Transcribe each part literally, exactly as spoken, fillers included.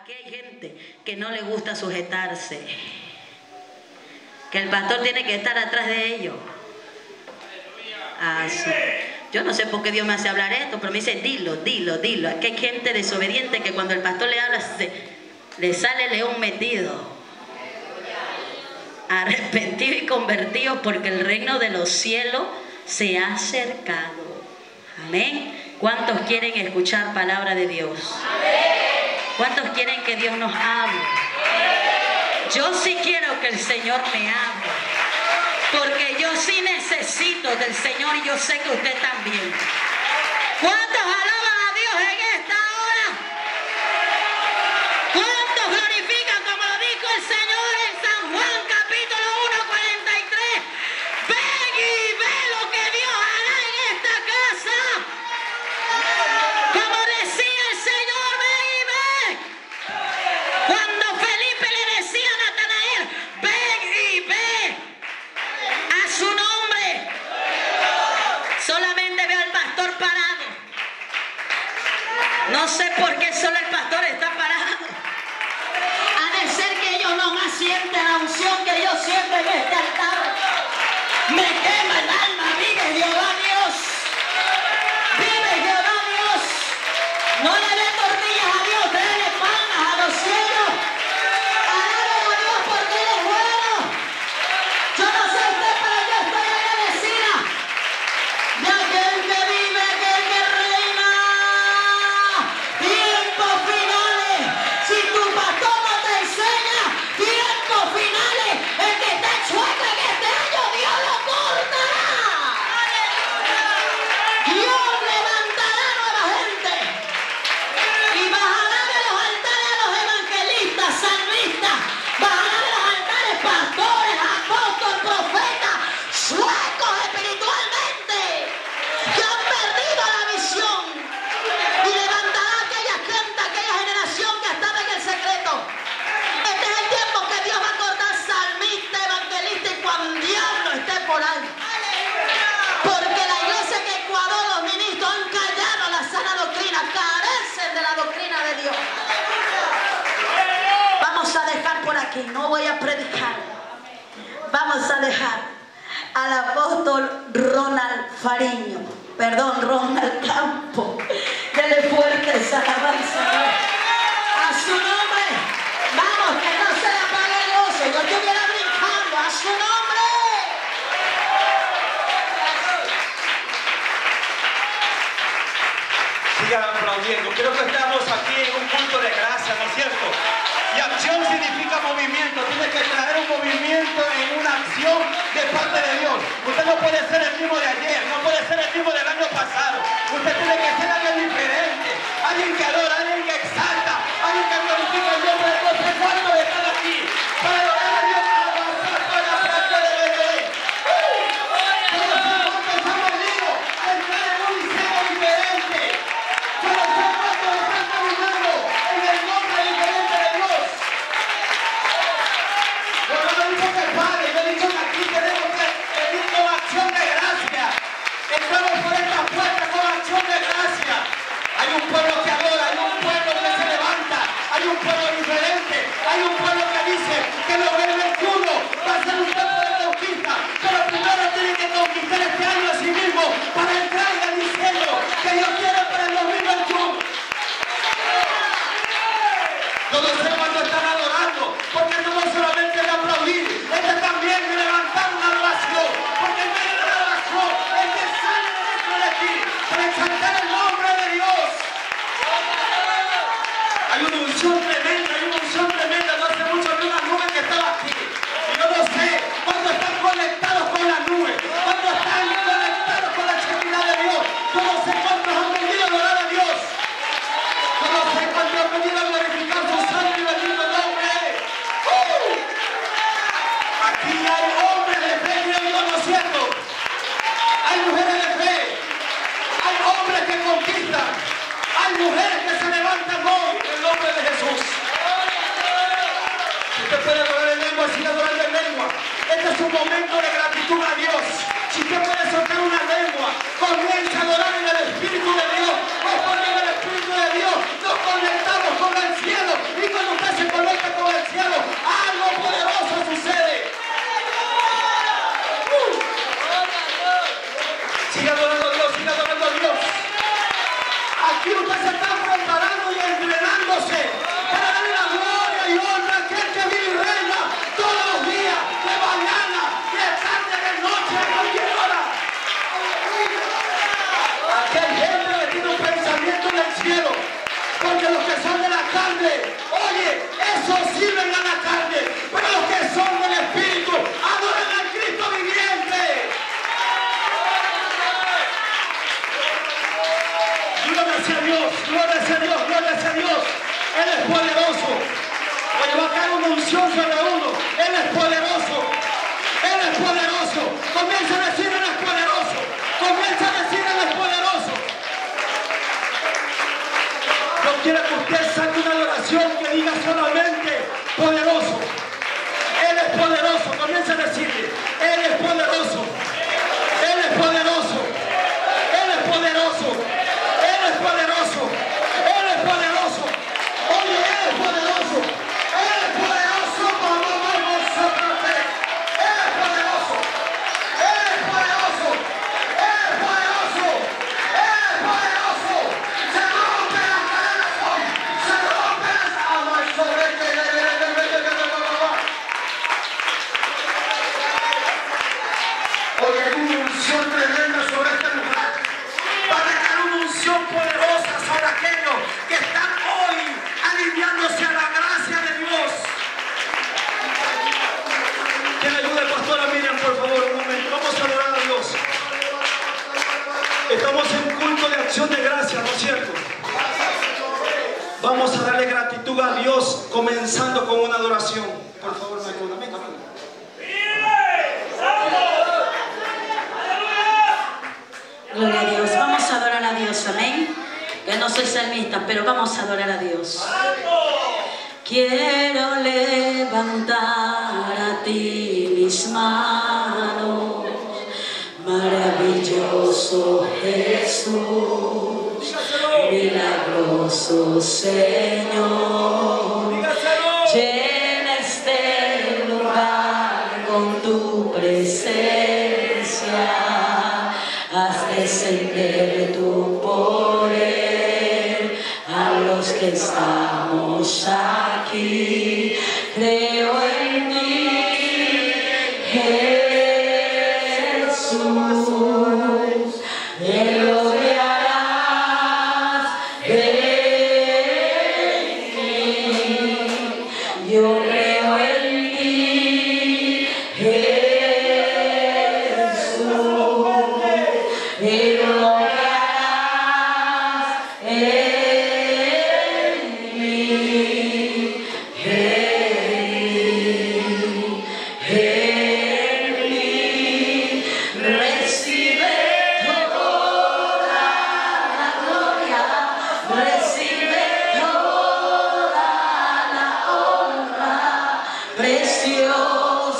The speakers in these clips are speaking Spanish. Aquí hay gente que no le gusta sujetarse, que el pastor tiene que estar atrás de ellos. Así. Yo no sé por qué Dios me hace hablar esto, pero me dice, dilo, dilo, dilo. Aquí hay gente desobediente que cuando el pastor le habla, se, le sale león metido. Arrepentido y convertido, porque el reino de los cielos se ha acercado. Amén. ¿Cuántos quieren escuchar palabra de Dios? ¿Cuántos quieren que Dios nos hable? Yo sí quiero que el Señor me hable, porque yo sí necesito del Señor y yo sé que usted también. ¿Cuántos alaban a Dios en esta hora? ¿Cuántos glorifican como lo dijo el Señor en San Juan capítulo uno, cuarenta y tres? Ven y ve lo que Dios hará en esta casa. Como decía el Señor, ven y ve. Cuando Felipe le decía a Natanael, ven y ve a su nombre. Solamente veo al pastor parado. No sé por qué solo el pastor está parado. Ha de ser que ellos no más sienten la unción que yo siento en este altar. Me quema el alma, vive Jehová Dios. Vive Jehová Dios. No le dé tortillas a Dios, déle palmas a los cielos. Alaben a Dios porque Él es bueno. Yo no sé usted, pero yo estoy agradecida de aquel que vive, aquel que reina. Tiempos finales. Si tu pastor no te enseña, tiempos finales. El que está chueco en este año, Dios lo cortará. Dios levantará nueva gente y bajará de los altares a los evangelistas, salmistas, bajará de los altares pastores, apóstoles, profetas, suecos espiritualmente que han perdido la visión, y levantará aquella gente, aquella generación que estaba en el secreto. Este es el tiempo que Dios va a cortar salmista, evangelista y cuando diablo esté por ahí. Porque la iglesia en Ecuador, los ministros han callado la sana doctrina, carecen de la doctrina de Dios. Vamos a dejar por aquí, no voy a predicar. Vamos a dejar al apóstol Ronald Fariño, perdón, Ronald Campo. Dele fuerte esa alabanza a su nombre. Vamos, que no se le apague el gozo. Yo estuviera brincando a su nombre. Sigan aplaudiendo. Creo que estamos aquí en un culto de gracia, ¿no es cierto? Y acción significa movimiento. Tiene que traer un movimiento en una acción de parte de Dios. Usted no puede ser el mismo de ayer, no puede ser el mismo del año pasado. Usted tiene que ser alguien diferente, alguien que adora, alguien que exalta, alguien que glorifica el nombre de Dios. Es bueno estar aquí para adorar a Dios, para avanzar para la parte de Dios. Pero si no pensamos unido, entrar en un diseño diferente. Pero ser nuestro están caminando en el nombre diferente de Dios. Yo no he dicho que pare, yo he dicho que aquí tenemos que pedir con acción de gracia. Entramos por esta puerta con acción de gracia. Hay un pueblo que adora, hay un pueblo que se levanta, hay un pueblo diferente, hay un pueblo que dice que lo que el veintiuno va a ser un tiempo de conquista, pero primero tiene que conquistar este año a sí mismo para entrar en el diseño que Dios quiere para el dos mil veintiuno. Todos sé cuando están adorando, porque esto no solamente es aplaudir, esto también es levantar una adoración, porque en medio de la adoración es que sale dentro de ti para exaltar el nombre de Dios. Hay una unción tremenda, hay una unción tremenda. No hace mucho vi una nube que estaba aquí, y yo no sé cuántos están conectados con la nube, cuántos están conectados con la actividad de Dios. Yo no sé cuántos han venido a adorar a Dios. Yo no sé cuántos han venido a glorificar su santo y bendito nombre. ¡Uh! Aquí hay hombres de fe, creo yo, ¿no es cierto? Hay mujeres de fe, hay hombres que conquistan, hay mujeres que se levantan hoy en el nombre de Jesús. Si usted puede adorar en lengua, siga adorando en lengua. Este es un momento de gratitud a Dios. Si usted puede soltar una lengua, comienza a adorar en el Espíritu de Dios. Es porque en el Espíritu de Dios nos conectamos con el cielo y una unción sobre uno. Él es poderoso. Él es poderoso. Comienza a decir, Él es poderoso. Comienza a decir, Él es poderoso. Yo quiero que usted saque una adoración que diga solamente poderoso. Él es poderoso. Comienza a decirle, Él es poderoso. Él es poderoso. Él es poderoso. Él es poderoso. Él es poderoso. Oye, Él es poderoso. Él es poderoso. Vamos, vamos, sócate. Él es poderoso. Él es poderoso. Él es poderoso. Él es poderoso. Se rompe la cabeza. Se rompe la cabeza. Oye, hay una unción tremenda sobre este lugar. Va a dejar una unción poderosa sobre aquellos que están hoy alineándose a la gracia de Dios. Que me ayude, pastora Miriam, por favor, un momento. Vamos a orar a Dios. Estamos en culto de acción de gracia, ¿no es cierto? Vamos a darle gratitud a Dios, comenzando con una adoración. Por favor, me ayuda, me camina. Gloria a Dios, vamos a adorar a Dios, amén. Yo no soy salmista, pero vamos a adorar a Dios. Quiero levantar a ti mis manos, maravilloso Jesús, milagroso Señor. Llena este lugar con tu presencia. Haz descender tu poder a los que estamos aquí. Creo en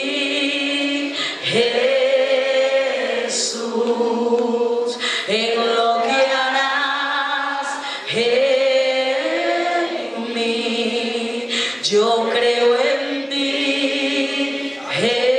ti, Jesús. Él lo que harás en mí. Yo creo en ti, Jesús.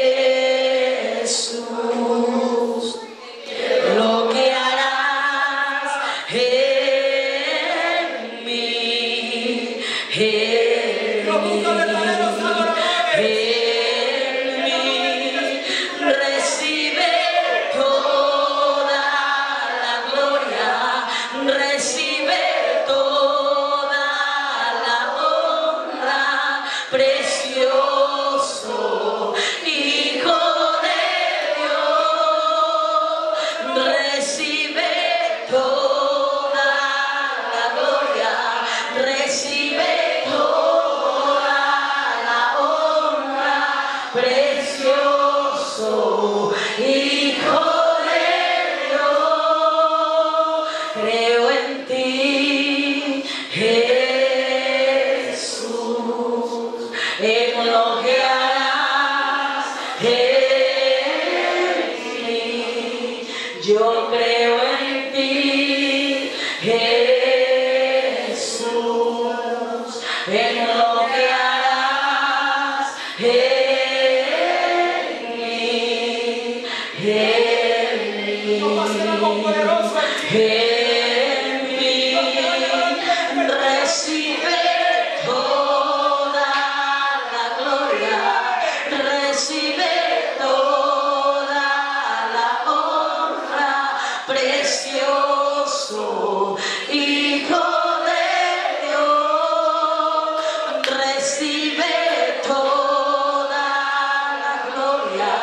precioso Hijo de Dios, recibe toda la gloria,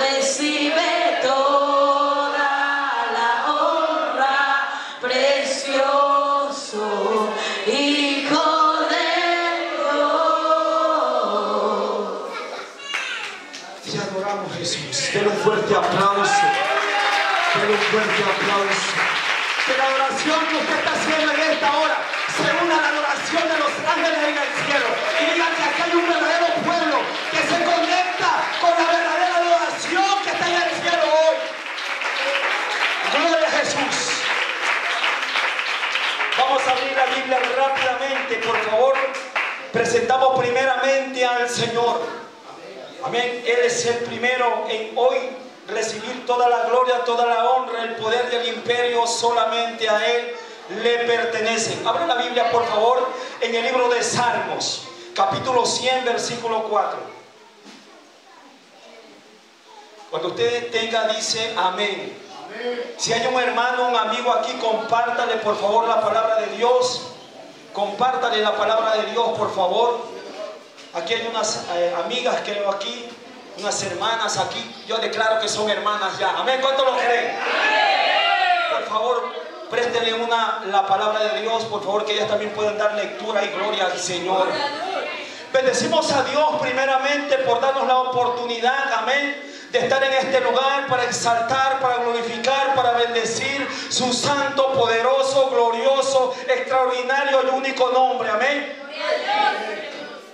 recibe toda la honra, precioso Hijo de Dios. Te adoramos, Jesús. Denle un fuerte aplauso. Un fuerte aplauso. Que la adoración que usted está haciendo en esta hora se una a la adoración de los ángeles en el cielo. Y díganle que aquí hay un verdadero pueblo que se conecta con la verdadera adoración que está en el cielo hoy. Gloria a Jesús. Vamos a abrir la Biblia rápidamente, por favor. Presentamos primeramente al Señor. Amén. Él es el primero en hoy recibir toda la gloria, toda la honra, el poder del imperio. Solamente a Él le pertenece. Abra la Biblia, por favor, en el libro de Salmos, capítulo cien, versículo cuatro. Cuando usted tenga, dice amén. Si hay un hermano, un amigo aquí, compártale, por favor, la palabra de Dios. Compártale la palabra de Dios, por favor. Aquí hay unas eh, amigas que veo aquí, unas hermanas aquí. Yo declaro que son hermanas ya. Amén. ¿Cuántos lo creen? Por favor, préstele una la palabra de Dios, por favor, que ellas también puedan dar lectura y gloria al Señor. Bendecimos a Dios primeramente por darnos la oportunidad, amén, de estar en este lugar para exaltar, para glorificar, para bendecir su santo, poderoso, glorioso, extraordinario y único nombre. Amén.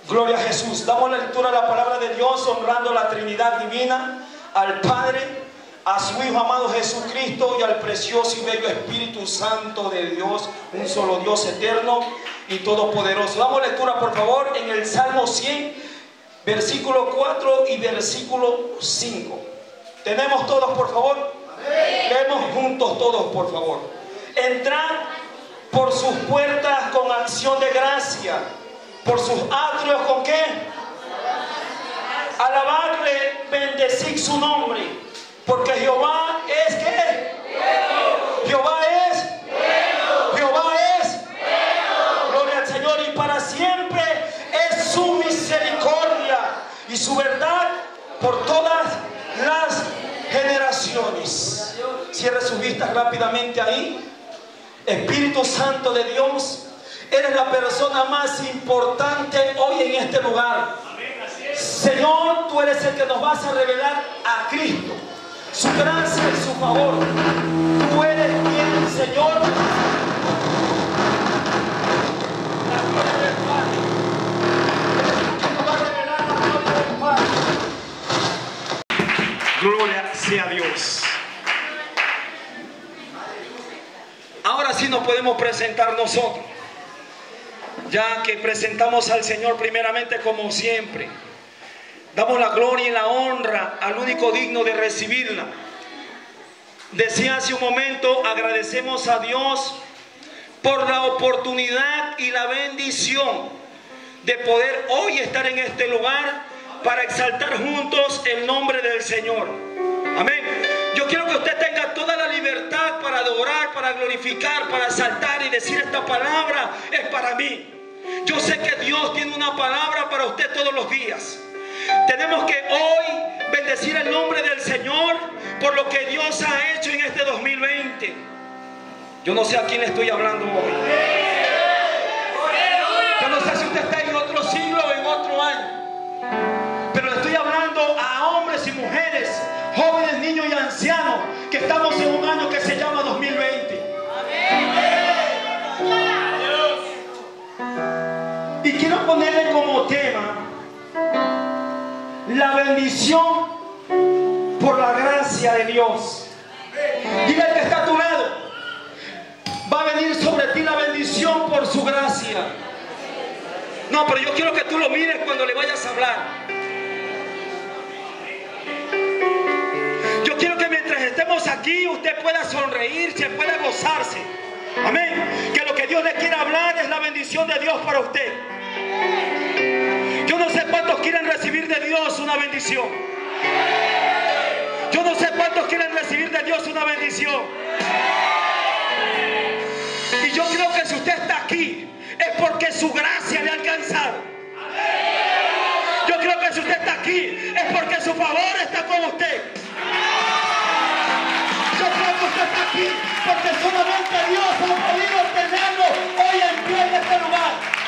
Gloria a Jesús. Damos lectura a la palabra de Dios, honrando la Trinidad Divina, al Padre, a su Hijo amado Jesucristo y al precioso y bello Espíritu Santo de Dios, un solo Dios eterno y todopoderoso. Damos lectura, por favor, en el Salmo cien, versículo cuatro y versículo cinco. ¿Tenemos todos, por favor? Amén. Leemos juntos todos, por favor. Entrad por sus puertas con acción de gracia, por sus atrios, ¿con qué? Alabarle, bendecir su nombre, porque Jehová es ¿qué? Jehová es Jehová es gloria al Señor, y para siempre es su misericordia y su verdad por todas las generaciones. Cierre sus vistas rápidamente ahí. Espíritu Santo de Dios, eres la persona más importante hoy en este lugar. Amén, así es. Señor, tú eres el que nos vas a revelar a Cristo, su gracia y su favor. Tú eres quien, Señor, la gloria del Padre. Tú nos vas a revelar la gloria del Padre. Gloria sea Dios. Ahora sí nos podemos presentar nosotros, ya que presentamos al Señor primeramente como siempre. Damos la gloria y la honra al único digno de recibirla. Decía hace un momento, agradecemos a Dios por la oportunidad y la bendición de poder hoy estar en este lugar para exaltar juntos el nombre del Señor. Amén. Yo quiero que usted tenga toda la libertad para adorar, para glorificar, para saltar y decir: esta palabra es para mí. Yo sé que Dios tiene una palabra para usted todos los días. Tenemos que hoy bendecir el nombre del Señor por lo que Dios ha hecho en este dos mil veinte. Yo no sé a quién le estoy hablando hoy. Yo no sé si usted está en otro siglo o en otro año, pero le estoy hablando a hombres y mujeres, jóvenes, niños y ancianos, que estamos en un año que se llama dos mil veinte. Y quiero ponerle como tema la bendición por la gracia de Dios. Dile al que está a tu lado: va a venir sobre ti la bendición por su gracia. No, pero yo quiero que tú lo mires cuando le vayas a hablar. Yo quiero que mientras estemos aquí usted pueda sonreírse, pueda gozarse. Amén. Que lo que Dios le quiere hablar es la bendición de Dios para usted. Yo no sé cuántos quieren recibir de Dios una bendición. Yo no sé cuántos quieren recibir de Dios una bendición. que su gracia le ha alcanzado. Yo creo que si usted está aquí es porque su favor está con usted. Yo creo que usted está aquí porque solamente Dios ha podido tenerlo hoy en pie en este lugar.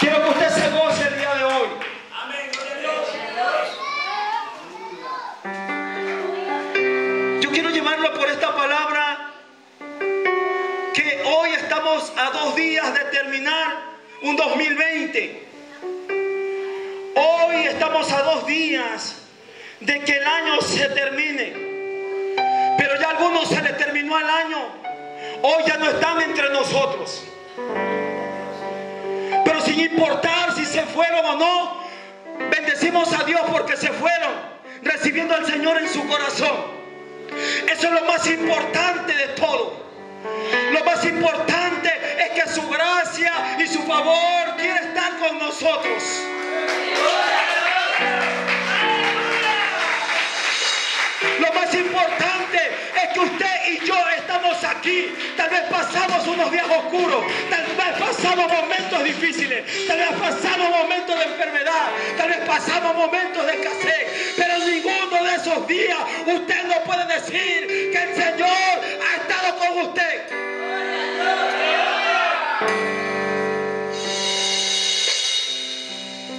Quiero que usted se goce el día de hoy. Amén, gloria a Dios. Yo quiero llevarlo por esta palabra que hoy estamos a dos días de terminar un dos mil veinte. Hoy estamos a dos días de que el año se termine. Pero ya a algunos se les terminó el año. Hoy ya no están entre nosotros. Pero sin importar si se fueron o no, bendecimos a Dios porque se fueron, recibiendo al Señor en su corazón. Eso es lo más importante de todo. Lo más importante es que su gracia y su favor quiere estar con nosotros. Lo más importante es que usted y yo estamos aquí. Tal vez pasamos unos días oscuros, tal vez pasamos momentos difíciles, tal vez pasamos momentos de enfermedad, tal vez pasamos momentos de escasez, pero en ninguno de esos días usted no puede decir que el Señor ha estado con usted.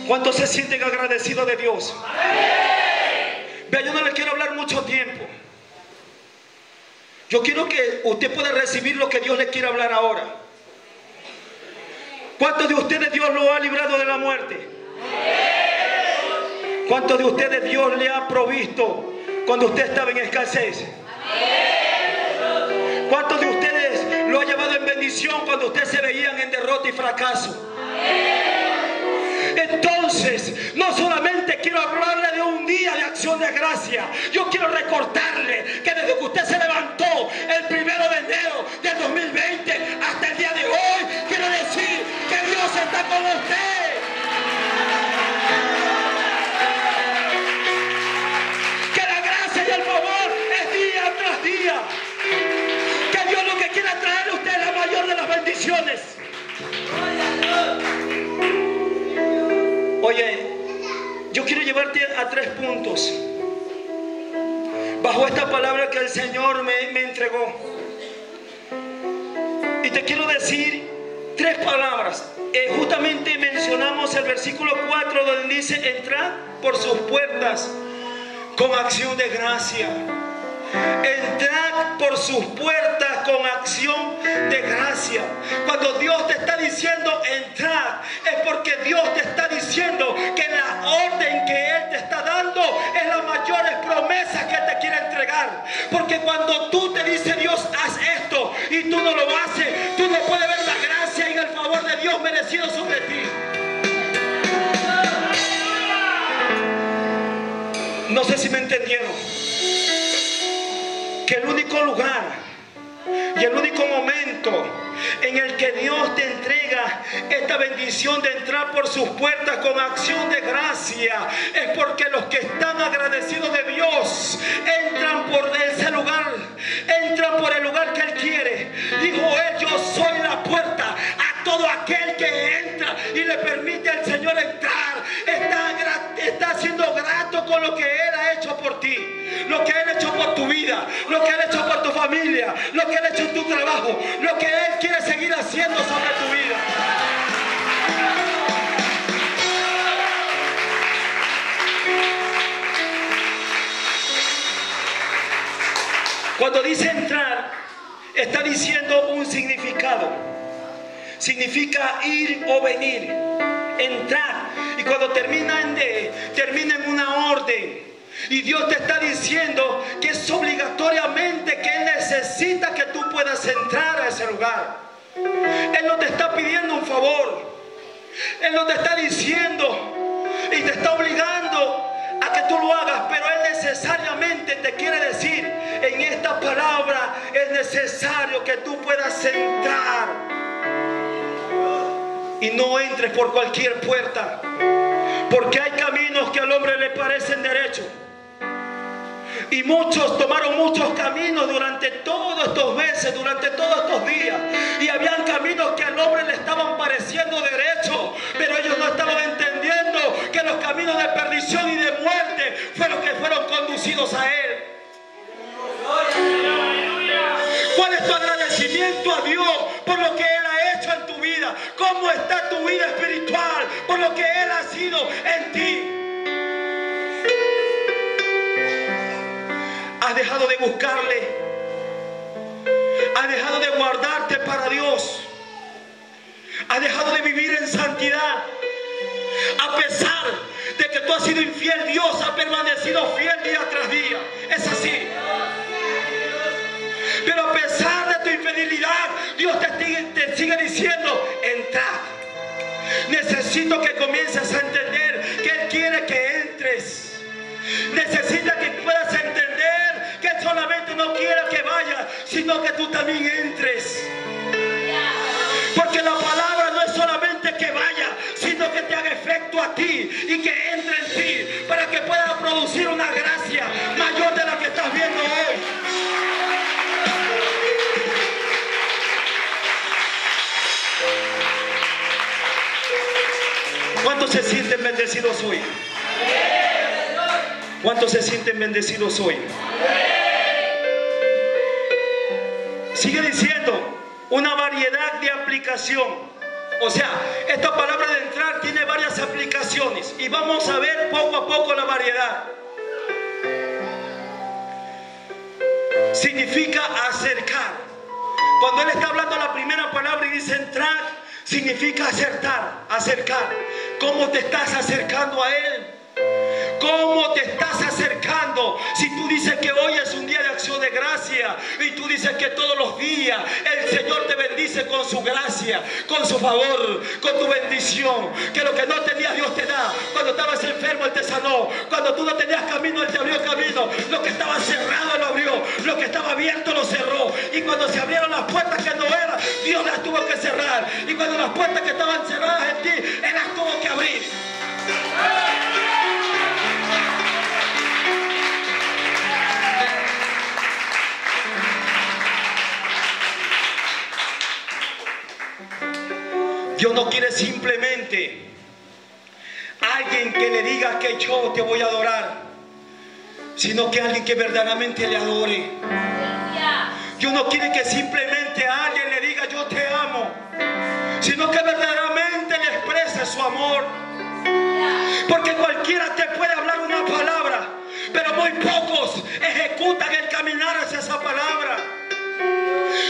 ¿Cuántos se sienten agradecidos de Dios? Yo no les quiero hablar mucho tiempo. Yo quiero que usted pueda recibir lo que Dios le quiere hablar ahora. ¿Cuántos de ustedes Dios lo ha librado de la muerte? ¿Cuántos de ustedes Dios le ha provisto cuando usted estaba en escasez? ¿Cuántos de ustedes lo ha llevado en bendición cuando usted se veían en derrota y fracaso? Entonces, no solamente quiero hablarle de un día de acción de gracia, yo quiero recordarle que desde que usted se levantó el primero de enero del dos mil veinte hasta el día de hoy, quiero decir que Dios está con usted. Que la gracia y el favor es día tras día. Que Dios lo que quiere traer a usted es la mayor de las bendiciones. Oye, yo quiero llevarte a tres puntos bajo esta palabra que el Señor me, me entregó. Y te quiero decir tres palabras. Eh, justamente mencionamos el versículo cuatro donde dice: entrad por sus puertas con acción de gracia. Entrad por sus puertas con acción de gracia. Cuando Dios te está diciendo entrad, es porque Dios te está diciendo que la orden que Él te está dando es la mayor promesa que Él te quiere entregar. Porque cuando tú te dices Dios haz esto y tú no lo haces, tú no puedes ver la gracia y el favor de Dios merecido sobre ti. No sé si me entendieron. Que el único lugar y el único momento en el que Dios te entrega esta bendición de entrar por sus puertas con acción de gracia es porque los que están agradecidos de Dios entran por ese lugar, entran por el lugar que Él quiere. Dijo Él: yo soy la puerta. A todo aquel que entra y le permite al Señor entrar, está, está siendo grato con lo que Él ha hecho por ti, lo que Él ha hecho por tu vida, lo que Él ha hecho por tu familia, lo que Él ha hecho en tu trabajo, lo que Él quiere seguir haciendo sobre tu vida. Cuando dice entrar, está diciendo un significado. Significa ir o venir, entrar. Y cuando termina en de, termina en una orden. Y Dios te está diciendo que es obligatoriamente que Él necesita que tú puedas entrar a ese lugar. Él no te está pidiendo un favor. Él no te está diciendo y te está obligando a que tú lo hagas, pero Él necesariamente te quiere decir en esta palabra: es necesario que tú puedas entrar. Y no entres por cualquier puerta, porque hay caminos que al hombre le parecen derechos. y muchos tomaron muchos caminos durante todos estos meses, durante todos estos días, y habían caminos que al hombre le estaban pareciendo derechos, pero ellos no estaban entendiendo que los caminos de perdición y de muerte fueron los que fueron conducidos a él. ¿Cuál es tu agradecimiento a Dios por lo que Él ha hecho en tu vida? ¿Cómo está tu vida espiritual por lo que Él ha sido en ti? ¿Has dejado de buscarle? ¿Has dejado de guardarte para Dios? ¿Has dejado de vivir en santidad? A pesar de que tú has sido infiel, Dios ha permanecido fiel día tras día. Es así. Pero a pesar de tu infidelidad, Dios te sigue, te sigue diciendo, entra. Necesito que comiences a entender que Él quiere que entres. Necesita que puedas entender que Él solamente no quiere que vayas, sino que tú también entres. Porque la palabra no es solamente que vayas, sino que te haga efecto a ti y que entre en ti para que puedas producir una gracia mayor de la que estás viendo hoy. ¿Cuántos se sienten bendecidos hoy? ¿Cuántos se sienten bendecidos hoy? Sigue diciendo, una variedad de aplicación. O sea, esta palabra de entrar tiene varias aplicaciones y vamos a ver poco a poco la variedad. Significa acercar. Cuando Él está hablando la primera palabra y dice entrar, significa acertar, acercar. ¿Cómo te estás acercando a Él? ¿Cómo te estás acercando? Si tú dices que hoy es un día de acción de gracia y tú dices que todos los días el Señor te bendice con su gracia, con su favor, con tu bendición, que lo que no tenías Dios te da. Cuando estabas enfermo Él te sanó, cuando tú no tenías camino Él te abrió camino, lo que estaba cerrado lo abrió, lo que estaba abierto lo cerró, y cuando se abrieron las puertas que no eran, Dios las tuvo que cerrar, y cuando las puertas que estaban cerradas en ti, Él las tuvo que abrir. Dios no quiere simplemente alguien que le diga que yo te voy a adorar, sino que alguien que verdaderamente le adore. Dios no quiere que simplemente alguien le diga yo te amo, sino que verdaderamente le exprese su amor. Porque cualquiera te puede hablar una palabra, pero muy pocos ejecutan el caminar hacia esa palabra.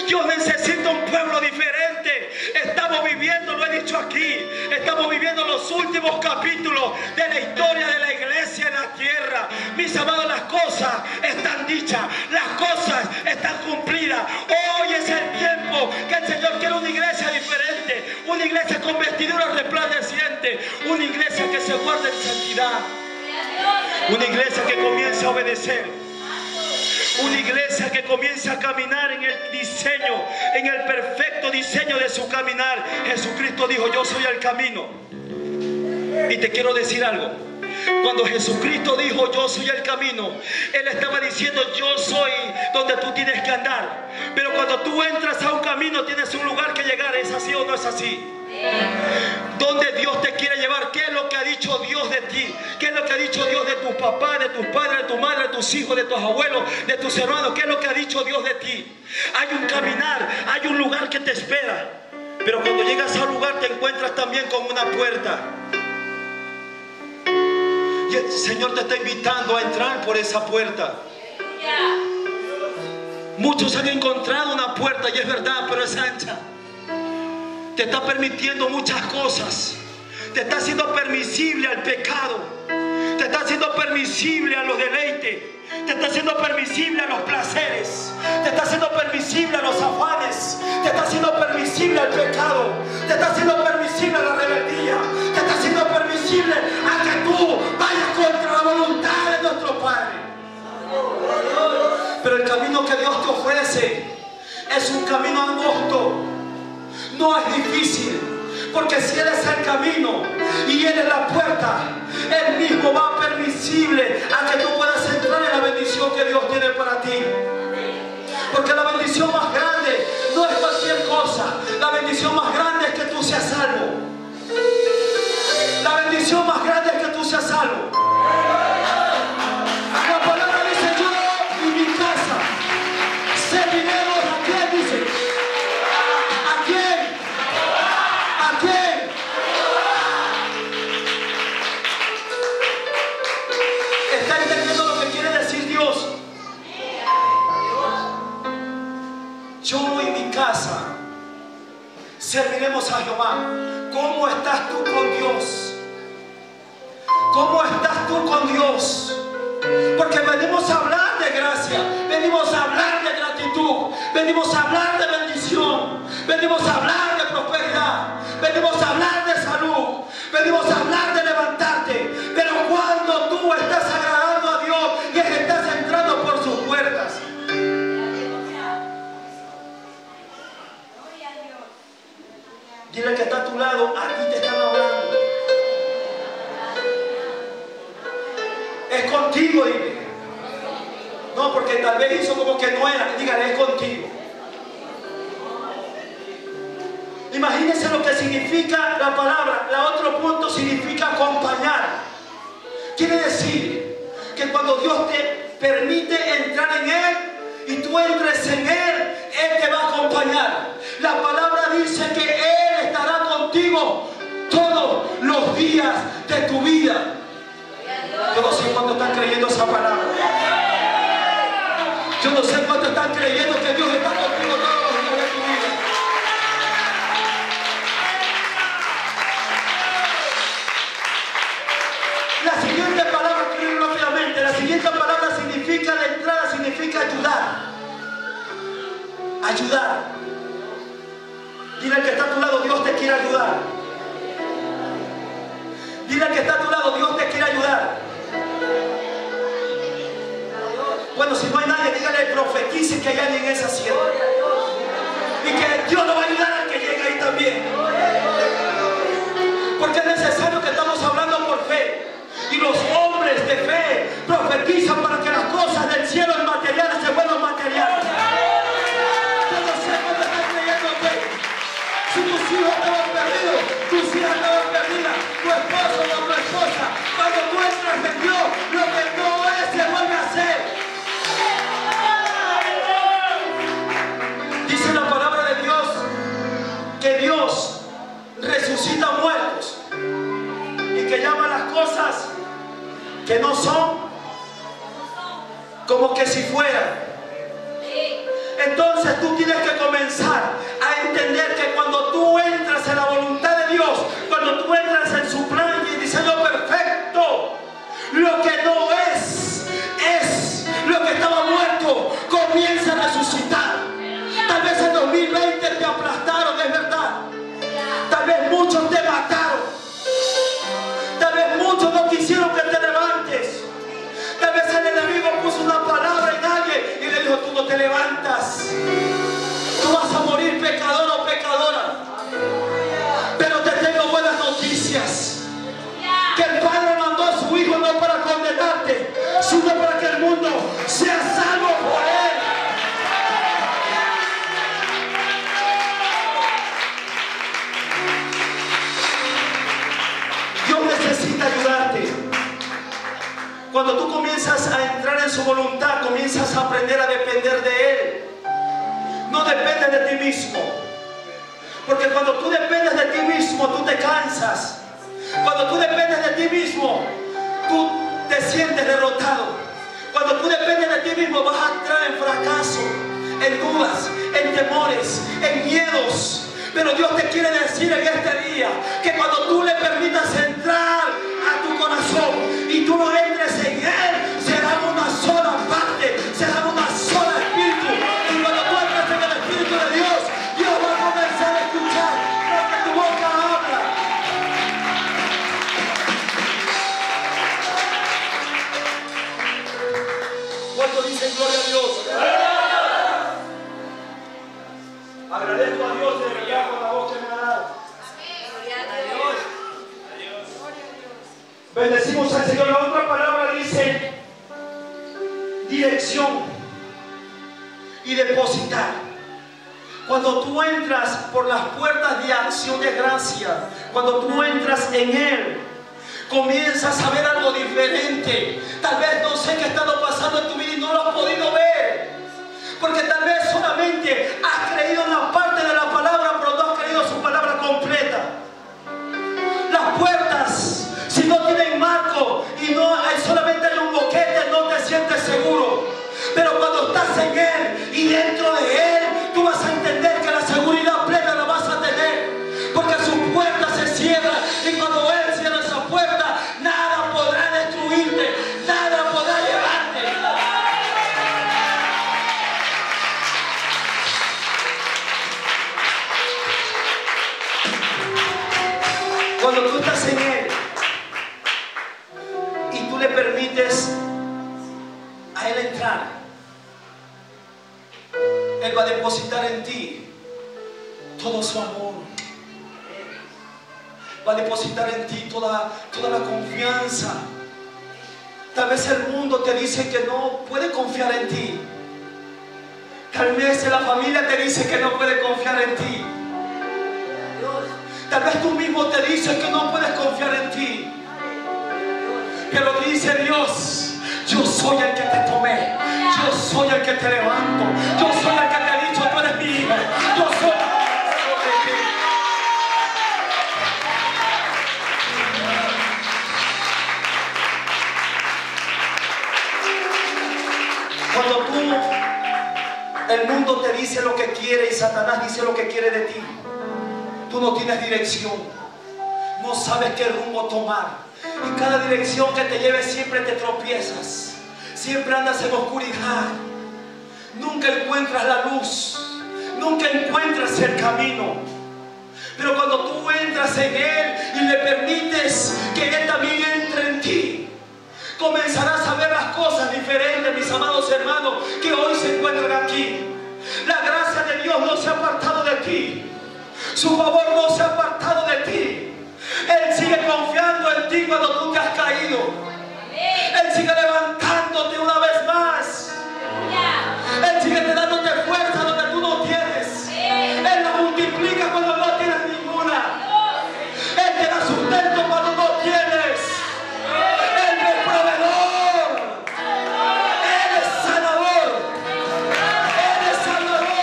Dios necesita un pueblo diferente. Estamos viviendo, lo he dicho aquí, estamos viviendo los últimos capítulos de la historia de la iglesia en la tierra. Mis amados, las cosas están dichas, las cosas están cumplidas. Hoy es el tiempo que el Señor quiere una iglesia diferente, una iglesia con vestiduras resplandecientes, una iglesia que se guarde en santidad, una iglesia que comience a obedecer. Una iglesia que comienza a caminar en el diseño, en el perfecto diseño de su caminar. Jesucristo dijo, yo soy el camino. Y te quiero decir algo. Cuando Jesucristo dijo, yo soy el camino, Él estaba diciendo, yo soy donde tú tienes que andar. Pero cuando tú entras a un camino, tienes un lugar que llegar. ¿Es así o no es así? Donde Dios te quiere llevar, qué es lo que ha dicho Dios de ti, qué es lo que ha dicho Dios de tus papás, de tus padres, de tu madre, de tus hijos, de tus abuelos, de tus hermanos, qué es lo que ha dicho Dios de ti. Hay un caminar, hay un lugar que te espera, pero cuando llegas a un lugar te encuentras también con una puerta y el Señor te está invitando a entrar por esa puerta. Muchos han encontrado una puerta y es verdad, pero es ancha. Te está permitiendo muchas cosas. Te está siendo permisible al pecado. Te está siendo permisible a los deleites. Te está siendo permisible a los placeres. Te está siendo permisible a los afanes. Te está siendo permisible al pecado. Te está siendo permisible a la rebeldía. Te está siendo permisible a que tú vayas contra la voluntad de nuestro Padre. Pero el camino que Dios te ofrece es un camino angosto. No es difícil, porque si Él es el camino y Él es la puerta, Él mismo va permisible a que tú puedas entrar en la bendición que Dios ya salvo. La palabra dice: yo y mi casa serviremos a quién, dice. ¿A quién? ¿A quién? ¿Está entendiendo lo que quiere decir Dios? Yo y mi casa serviremos a Jehová. ¿Cómo estás tú con Dios? ¿Cómo estás tú con Dios? Porque venimos a hablar de gracia, venimos a hablar de gratitud, venimos a hablar de bendición, venimos a hablar de prosperidad, venimos a hablar de salud, venimos a hablar de levantarte. Pero cuando tú estás agradando a Dios y estás entrando por sus puertas. Dile que está a tu lado, a ti te están hablando. Es contigo, dile. No, porque tal vez hizo como que no era. Dígale, es contigo. Imagínense lo que significa la palabra. La otro punto significa acompañar. Quiere decir que cuando Dios te permite entrar en Él y tú entres en Él, Él te va a acompañar. La palabra dice que Él estará contigo todos los días de tu vida. Yo no sé cuánto están creyendo esa palabra. Yo no sé cuánto están creyendo que Dios está contigo todos los días de tu vida. La siguiente palabra, escribo rápidamente. La siguiente palabra significa, la entrada significa ayudar. Ayudar. Dile al que está a tu lado, Dios te quiere ayudar. Dile al que está a tu lado, Dios te quiere ayudar. Bueno, si no hay nadie, dígale, profetice que hay alguien en esa sierra. Y que Dios nos va a ayudar al que llegue ahí también. Porque es necesario que estamos hablando por fe. Y los hombres de fe profetizan para que las cosas del cielo en materiales se vuelvan materiales. Yo no sé cuánto estás creyendo en fe. Si tus hijos estaban perdidos, tus hijas estaban perdidas, tu esposo o tu esposa, cuando tú entras en Dios, lo que no es se vuelve a hacer. Dice la palabra de Dios que Dios resucita muertos y que llama las cosas que no son como que si fueran. Entonces tú tienes que comenzar a entender que cuando tú entras en la voluntad de Dios, cuando tú entras en su plan y diseño perfecto, lo que no es, es lo que estaba muerto, comienza a resucitar. Tal vez en dos mil veinte te aplastaron, es verdad. Tal vez muchos te mataron. Tal vez muchos no quisieron que te levantes. Tal vez el enemigo puso una palabra en alguien y le dijo, tú no te levantas. Tú vas a morir pecador o pecadora. Pero te tengo buenas noticias. Que el Padre mandó a su Hijo no para condenarte, sino para que el mundo sea salvo por Él. Cuando tú comienzas a entrar en su voluntad, comienzas a aprender a depender de Él. No dependes de ti mismo. Porque cuando tú dependes de ti mismo, tú te cansas. Cuando tú dependes de ti mismo, tú te sientes derrotado. Cuando tú dependes de ti mismo, vas a entrar en fracaso, en dudas, en temores, en miedos. Pero Dios te quiere decir en este día que cuando tú le permitas entrar a tu corazón y tú no entres en Él, será una sola parte, será una sola espíritu. Y cuando tú entres en el Espíritu de Dios, Dios va a comenzar a escuchar lo que tu boca habla. ¿Cuánto dicen gloria a Dios? Agradezco a Dios de brillar con la voz que me ha dado. Bendecimos al Señor. La otra palabra dice dirección y depositar. Cuando tú entras por las puertas de acción de gracia, cuando tú entras en Él, comienzas a ver algo diferente. Tal vez no sé qué ha estado pasando en tu vida y no lo has podido ver, porque tal vez solamente has creído una parte de la palabra, pero no has creído su palabra completa. Las puertas, si no tienen marco y no hay, solamente hay un boquete, no te sientes seguro. Pero cuando estás en Él y dentro de Él, tú vas a entender que la seguridad plena la vas a tener, porque sus puertas se cierran, y cuando Él cierra esa puerta, nada podrá destruirte, nada podrá llevarte. Cuando tú estás en Él y tú le permites a Él entrar, Él va a depositar en ti todo su amor. Va a depositar en ti toda, toda la confianza. Tal vez el mundo te dice que no puede confiar en ti. Tal vez la familia te dice que no puede confiar en ti. Tal vez tú mismo te dices que no puedes confiar en ti. Pero dice Dios: yo soy el que te tomé, yo soy el que te levanto, yo soy el que te ha dicho tú eres mi hijo, yo soy el que... Cuando tú, el mundo te dice lo que quiere y Satanás dice lo que quiere de ti, tú no tienes dirección, no sabes qué rumbo tomar. En cada dirección que te lleves siempre te tropiezas, siempre andas en oscuridad, nunca encuentras la luz, nunca encuentras el camino. Pero cuando tú entras en Él y le permites que Él también entre en ti, comenzarás a ver las cosas diferentes, mis amados hermanos, que hoy se encuentran aquí. La gracia de Dios no se ha apartado de ti, su favor no se ha apartado de ti. Él sigue confiando en ti cuando tú te has caído. Él sigue levantándote una vez más. Él sigue te dándote fuerza donde tú no tienes. Él la multiplica cuando no tienes ninguna. Él te da sustento cuando no tienes. Él es proveedor. Él es sanador. Él es sanador.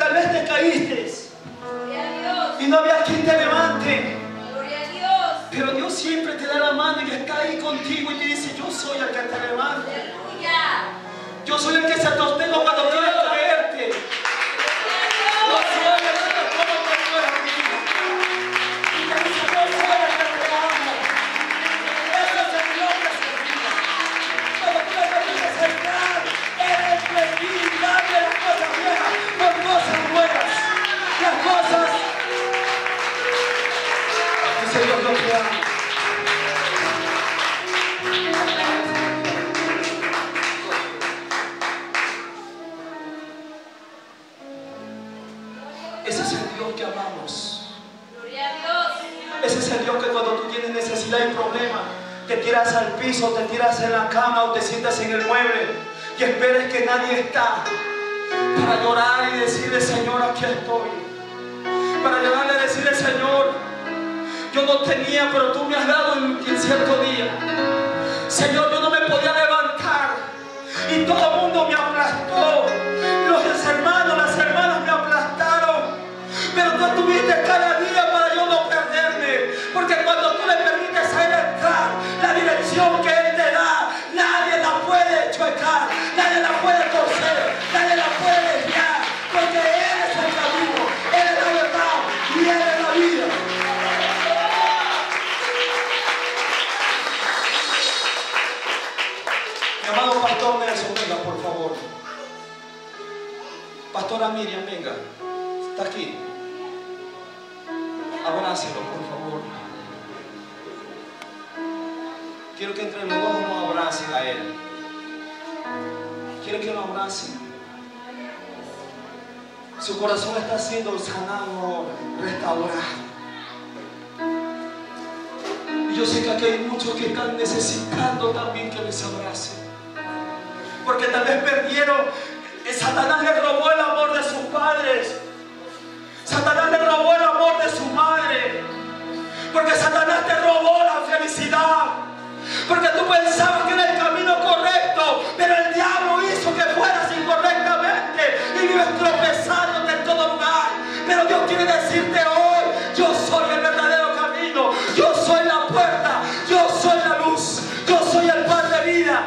Tal vez te caíste y no había quien te levante, pero Dios siempre te da la mano y está ahí contigo y te dice: yo soy el que te levante, yo soy el que se sostengo cuando quieres caerte, yo soy el que te pongo cuando eres mío, y te dice: yo soy el que te amo. Eso es el Dios que se vive. Cuando tú le permites entrar, eres plenilable las cosas viejas por cosas buenas. Las cosas, dice Dios, no te amo. Ese es el Dios que amamos. Gloria a Dios. Ese es el Dios que cuando tú tienes necesidad y problema, te tiras al piso, te tiras en la cama o te sientas en el mueble y esperes que nadie está para llorar y decirle: Señor, aquí estoy. Para llorarle y decirle: Señor, yo no tenía, pero tú me has dado en, en cierto día. Señor, yo no me podía levantar y todo el mundo me aplastó. Los hermanos, las hermanas me aplastaron, pero tú estuviste cada día para yo no perderme. Porque cuando tú le permites a Él entrar, la dirección que Él te da, nadie la puede chuecar, nadie la puede torcer, nadie la puede desviar, porque Él es el camino, Él es la verdad y Él es la vida. Mi amado pastor Nelson, venga por favor. Pastora Miriam, venga, está aquí. Abrácelo por favor. Quiero que entre los dos nos abracen a Él. Quiero que lo abracen. Su corazón está siendo sanado, restaurado. Y yo sé que aquí hay muchos que están necesitando también que les abracen, porque tal vez perdieron. Satanás le robó el amor de sus padres, Satanás le robó el amor de su madre, porque Satanás te robó la felicidad, porque tú pensabas que era el camino correcto, pero el diablo hizo que fueras incorrectamente y vives tropezándote en todo lugar. Pero Dios quiere decirte hoy: yo soy el verdadero camino, yo soy la puerta, yo soy la luz, yo soy el pan de vida.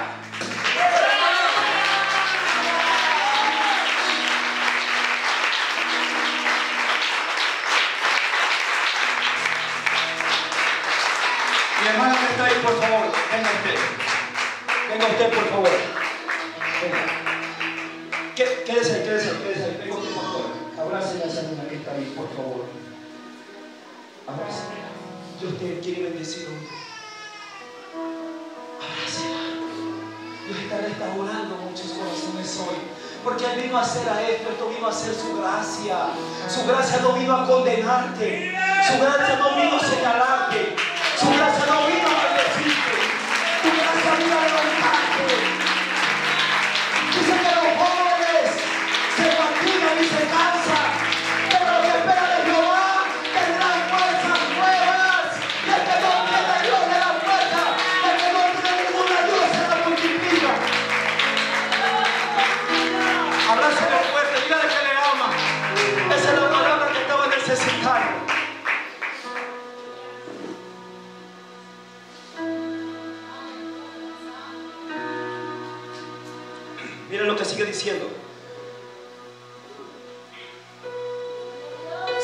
Mi hermana que está ahí, por favor, venga usted. Venga usted, por favor. Venga. Quédese, quédese, quédese ahí. Venga usted, por favor. Abrace a la hermana que está ahí, por favor. Abrace. Dios te quiere bendecir hoy. Abrácela. Dios está restaurando muchos corazones hoy. Porque Él vino a hacer a esto, esto vino a hacer su gracia. Su gracia no vino a condenarte. Su gracia no vino a señalarte. Tu gracia no vino a bendecirte, tu gracia vino a levantarte. Dice que los pobres se fatigan y se cansan, pero los que esperan de Jehová tendrán fuerzas nuevas. Y el que no tiene a Dios le da fuerza, y el que no tiene ninguna ayuda se la multiplica. Abrázale fuerte, dígale que le ama. Esa es la palabra que estaba necesitando. Miren lo que sigue diciendo.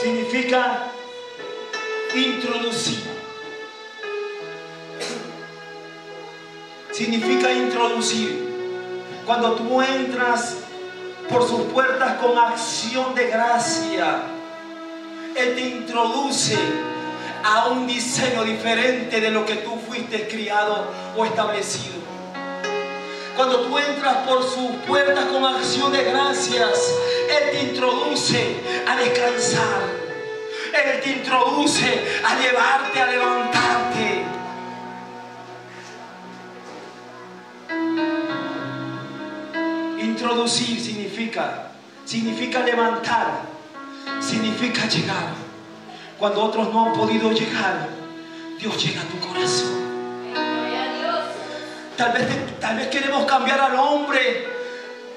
Significa introducir. Significa introducir. Cuando tú entras por sus puertas con acción de gracia, Él te introduce a un diseño diferente de lo que tú fuiste criado o establecido. Cuando tú entras por sus puertas con acción de gracias, Él te introduce a descansar. Él te introduce a llevarte, a levantarte. Introducir significa, significa levantar, significa llegar. Cuando otros no han podido llegar, Dios llega a tu corazón. Tal vez, tal vez queremos cambiar al hombre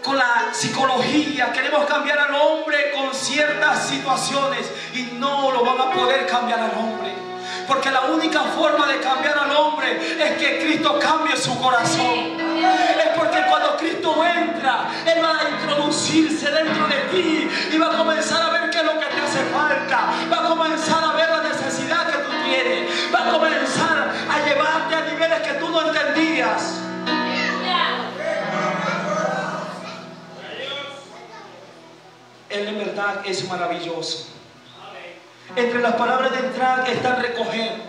con la psicología, queremos cambiar al hombre con ciertas situaciones y no lo van a poder cambiar al hombre. Porque la única forma de cambiar al hombre es que Cristo cambie su corazón. Es porque cuando Cristo entra, Él va a introducirse dentro de ti y va a comenzar a ver qué es lo que te hace falta. Va a comenzar a ver la necesidad que tú tienes. Va a comenzar a llevarte a niveles que tú no entendías. Él en verdad es maravilloso. Entre las palabras de entrar está recoger.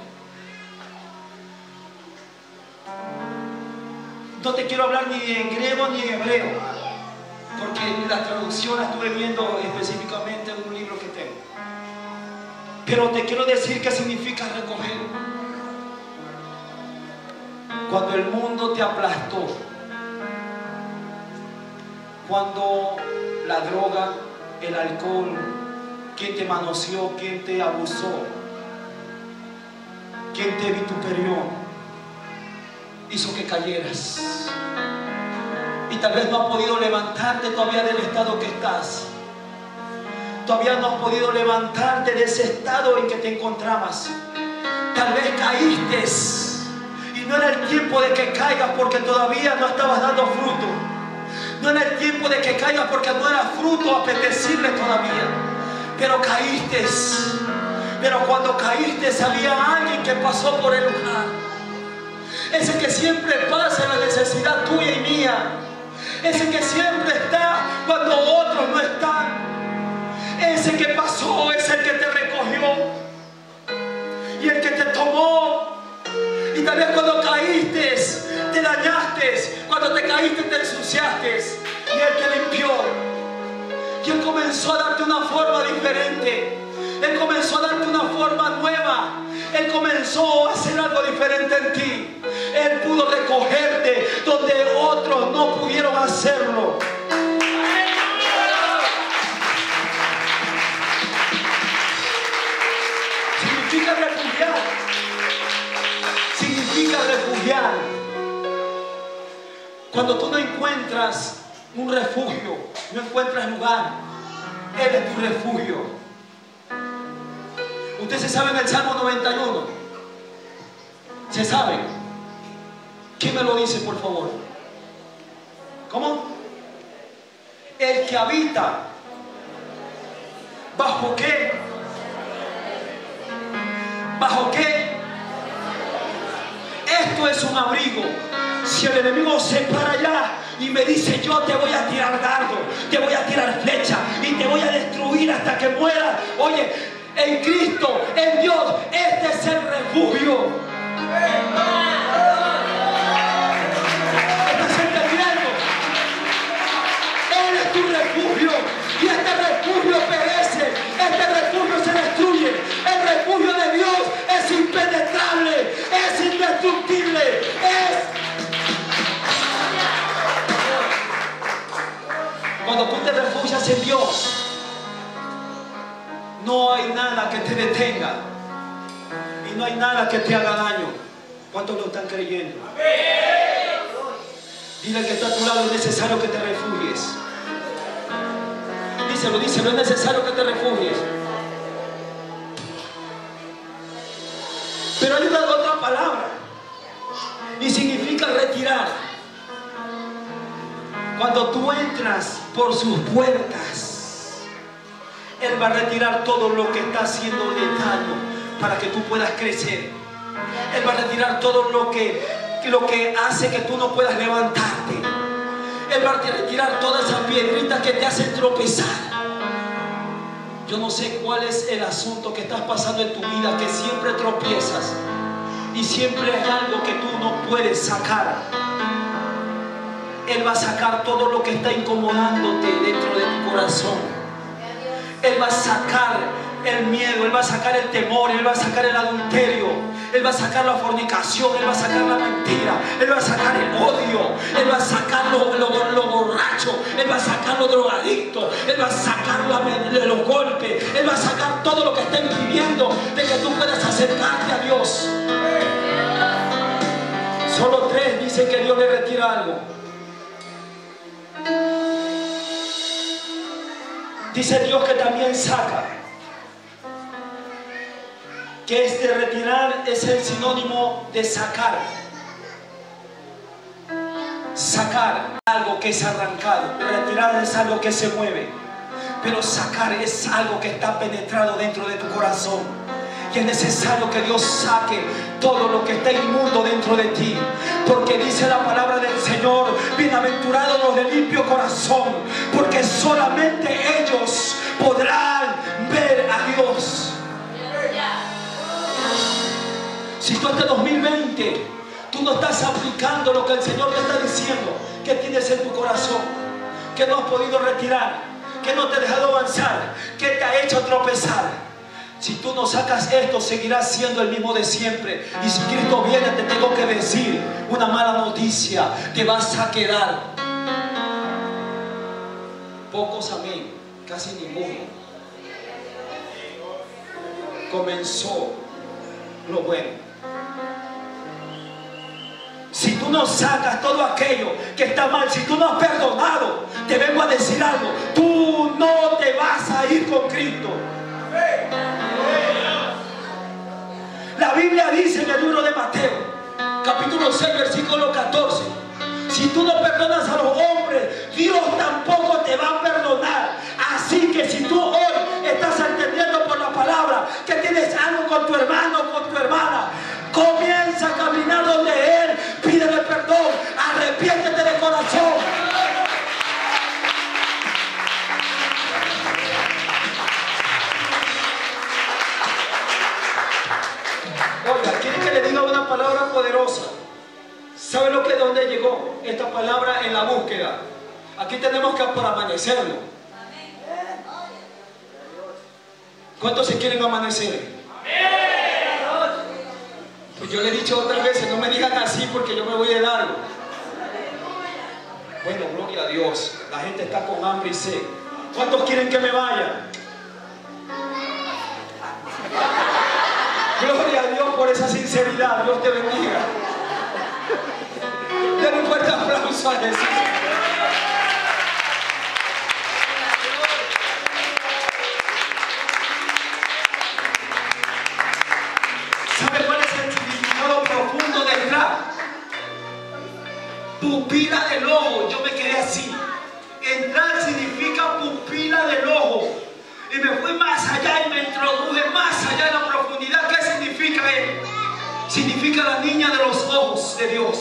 No te quiero hablar ni en griego ni en hebreo, porque la traducción la estuve viendo específicamente en un libro que tengo. Pero te quiero decir qué significa recoger. Cuando el mundo te aplastó, cuando la droga, el alcohol, quien te manoseó, quien te abusó, quien te vituperió, hizo que cayeras. Y tal vez no has podido levantarte todavía del estado que estás. Todavía no has podido levantarte de ese estado en que te encontrabas. Tal vez caíste y no era el tiempo de que caigas porque todavía no estabas dando fruto. No era el tiempo de que caigas porque no era fruto apetecible todavía. Pero caíste, pero cuando caíste había alguien que pasó por el lugar. Ese que siempre pasa en la necesidad tuya y mía. Ese que siempre está cuando otros no están. Ese que pasó es el que te recogió. Y el que te tomó. Y tal vez cuando caíste, te dañaste. Cuando te caíste, te ensuciaste. Y el que limpió. Y Él comenzó a darte una forma diferente. Él comenzó a darte una forma nueva. Él comenzó a hacer algo diferente en ti. Él pudo recogerte donde otros no pudieron hacerlo. Significa refugiar. Significa refugiar. Cuando tú no encuentras un refugio, no encuentras lugar, Él es tu refugio. Ustedes se saben el Salmo noventa y uno. ¿Se saben? ¿Quién me lo dice, por favor? ¿Cómo? El que habita. ¿Bajo qué? ¿Bajo qué? Esto es un abrigo. Si el enemigo se para allá y me dice, yo te voy a tirar dardo, te voy a tirar flecha y te voy a destruir hasta que mueras. Oye, en Cristo, en Dios, este es el refugio. ¿Estás entendiendo? Él es tu refugio y este refugio perece, este refugio se destruye. El refugio de Dios es impenetrable, es indestructible, es... Cuando tú te refugias en Dios, no hay nada que te detenga y no hay nada que te haga daño. ¿Cuántos lo están creyendo? Dile que está a tu lado, es necesario que te refugies. Díselo, díselo, es necesario que te refugies. Pero hay una otra palabra y significa retirar. Cuando tú entras por sus puertas, Él va a retirar todo lo que está haciendo de daño para que tú puedas crecer. Él va a retirar todo lo que, lo que hace que tú no puedas levantarte. Él va a retirar todas esas piedritas que te hacen tropezar. Yo no sé cuál es el asunto que estás pasando en tu vida, que siempre tropiezas y siempre hay algo que tú no puedes sacar. Él va a sacar todo lo que está incomodándote dentro de tu corazón. Él va a sacar el miedo, Él va a sacar el temor, Él va a sacar el adulterio, Él va a sacar la fornicación, Él va a sacar la mentira, Él va a sacar el odio, Él va a sacar lo, lo, lo borracho, Él va a sacar lo drogadicto, Él va a sacar la, los golpes, Él va a sacar todo lo que está impidiendo de que tú puedas acercarte a Dios. Solo tres dicen que Dios le retira algo. Dice Dios que también saca, que este retirar es el sinónimo de sacar. Sacar algo que es arrancado, retirar es algo que se mueve, pero sacar es algo que está penetrado dentro de tu corazón. Que es necesario que Dios saque todo lo que está inmundo dentro de ti, porque dice la palabra del Señor: bienaventurados los de limpio corazón, porque solamente ellos podrán ver a Dios. Si tú este dos mil veinte tú no estás aplicando lo que el Señor te está diciendo, que tienes en tu corazón, que no has podido retirar, que no te ha dejado avanzar, que te ha hecho tropezar, si tú no sacas esto, seguirás siendo el mismo de siempre. Y si Cristo viene, te tengo que decir una mala noticia: te vas a quedar. Pocos, amén, casi ninguno. Comenzó lo bueno. Si tú no sacas todo aquello que está mal, si tú no has perdonado, te vengo a decir algo: tú no te vas a ir con Cristo. La Biblia dice en el libro de Mateo, capítulo seis, versículo catorce: si tú no perdonas a los hombres, Dios tampoco te va a perdonar. Así que si tú hoy estás entendiendo por la palabra que tienes algo con tu hermano, con tu hermana, comienza a caminar donde Él, pídele perdón, arrepiéntete de corazón. Oiga, quiere que le diga una palabra poderosa. ¿Sabe lo que dónde llegó esta palabra? En la búsqueda. Aquí tenemos que para amanecerlo. ¿Cuántos se quieren amanecer? yo le he dicho otras veces, no me digan así porque yo me voy de largo. Bueno, gloria a Dios, la gente está con hambre y sed. ¿Cuántos quieren que me vaya? Gloria a Dios por esa sinceridad, Dios te bendiga. Denle un fuerte aplauso a Jesús. ¿Sabe cuál es el significado profundo del rap? Pupila del ojo, yo me quedé así. Entrar significa pupila del ojo. Y me fui más allá y me introduje más allá en la profundidad. ¿Qué significa él? Significa la niña de los ojos de Dios.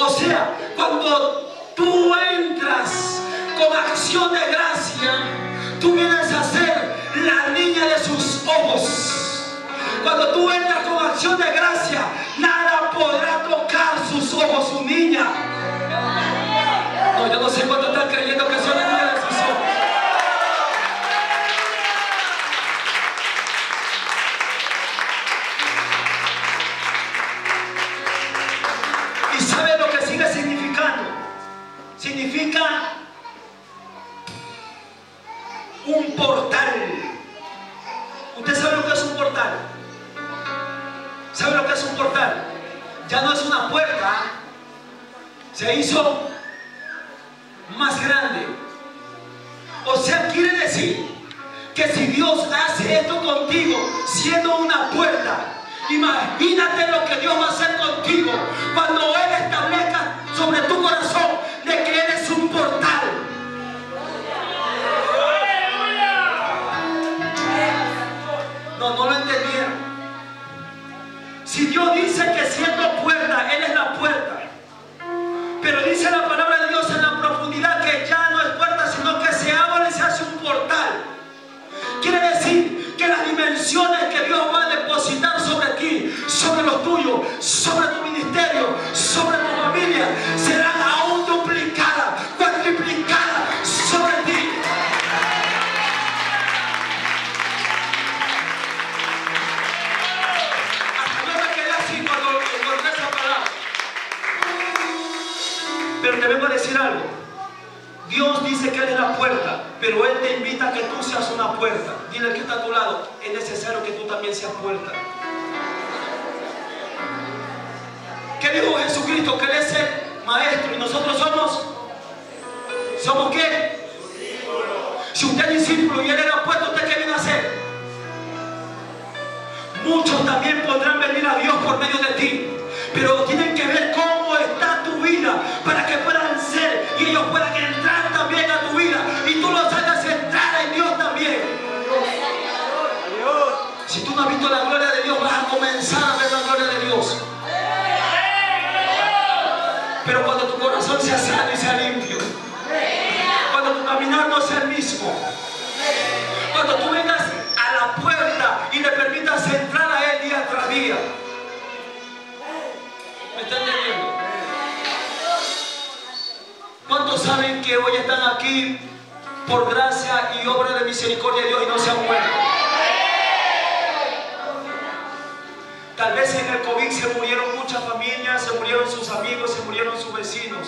O sea, cuando tú entras con acción de gracia, tú vienes a ser la niña de sus ojos. Cuando tú entras con acción de gracia, nada podrá tocar sus ojos, su niña. No, yo no sé cuánto están creyendo que son la niña de sus ojos. Significa un portal. ¿Usted sabe lo que es un portal? ¿Sabe lo que es un portal? Ya no es una puerta, se hizo más grande. O sea, quiere decir que si Dios hace esto contigo siendo una puerta, imagínate lo que Dios va a hacer contigo cuando Él establezca sobre tu corazón de que eres un portal. No, no lo entendieron. Si Dios dice que siendo puerta, Él es la puerta, pero dice la palabra de Dios en la profundidad que ya no es puerta, sino que se abre y se hace un portal. Quiere decir que las dimensiones que Dios va a depositar sobre ti, sobre los tuyos, sobre tu ministerio, sobre tu familia, serán aún duplicadas, cuadriplicadas sobre ti. Hasta yo me quedé así cuando encontré esa palabra. Pero te vengo a decir algo. Dios dice que Él es la puerta, pero Él te invita a que tú seas una puerta. Dile al que está a tu lado, es necesario que tú también seas puerta. ¿Qué dijo Jesucristo? Que Él es el maestro y nosotros somos, ¿somos qué? Si usted es discípulo y Él era puerta, ¿usted qué viene a hacer? Muchos también podrán venir a Dios por medio de ti, pero tienen que ver cómo está tu vida para que puedan ser y ellos puedan entrar también a tu vida y tú los hagas entrar en Dios también. Si tú no has visto la gloria de Dios, vas a comenzar a ver la gloria de Dios. Pero cuando tu corazón sea sano y sea limpio, cuando tu caminar no sea el mismo, cuando tú vengas a la puerta y le permitas entrar a Él día tras día. ¿Me están entendiendo? ¿Cuántos saben que hoy están aquí por gracia y obra de misericordia de Dios y no se han muerto? Tal vez en el COVID se murieron muchas familias, se murieron sus amigos, se murieron sus vecinos.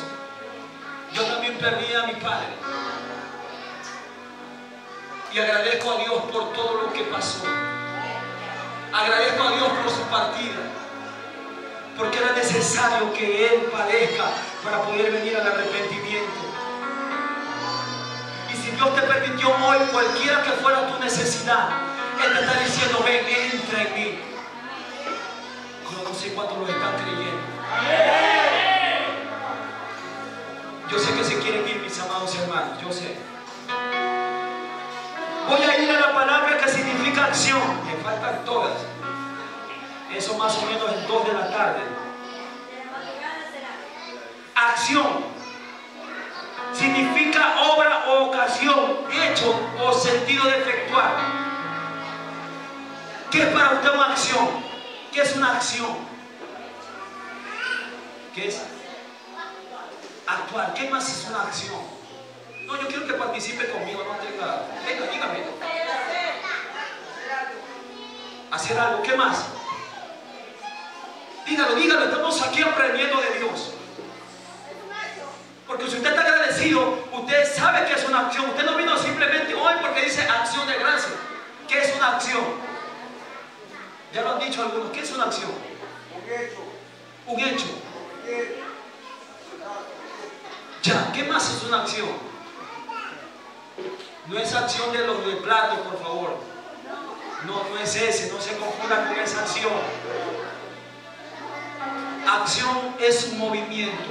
Yo también perdí a mi padre. Y agradezco a Dios por todo lo que pasó. Agradezco a Dios por su partida. Porque era necesario que Él padezca para poder venir al arrepentimiento. Y si Dios te permitió hoy, cualquiera que fuera tu necesidad, Él te está diciendo, ven, entra en mí. Yo no sé cuántos lo están creyendo. Yo sé que se quieren ir, mis amados hermanos, yo sé. Voy a ir a la palabra que significa acción. Me faltan todas. Eso más o menos en dos de la tarde. Acción significa obra o ocasión, hecho o sentido de efectuar. ¿Qué es para usted una acción? ¿Qué es una acción? ¿Qué es? Actuar. ¿Qué más es una acción? No, yo quiero que participe conmigo, no tenga. Venga, dígame. Hacer algo. ¿Qué más? Dígalo, dígalo, estamos aquí aprendiendo de Dios. Porque si usted está agradecido, usted sabe que es una acción. Usted no vino simplemente hoy porque dice acción de gracia. ¿Qué es una acción? Ya lo han dicho algunos. ¿Qué es una acción? Un hecho. Un hecho. Ya, ¿qué más es una acción? No es acción de los de platos, por favor. No, no es ese, no se confunda con esa acción. Acción es un movimiento.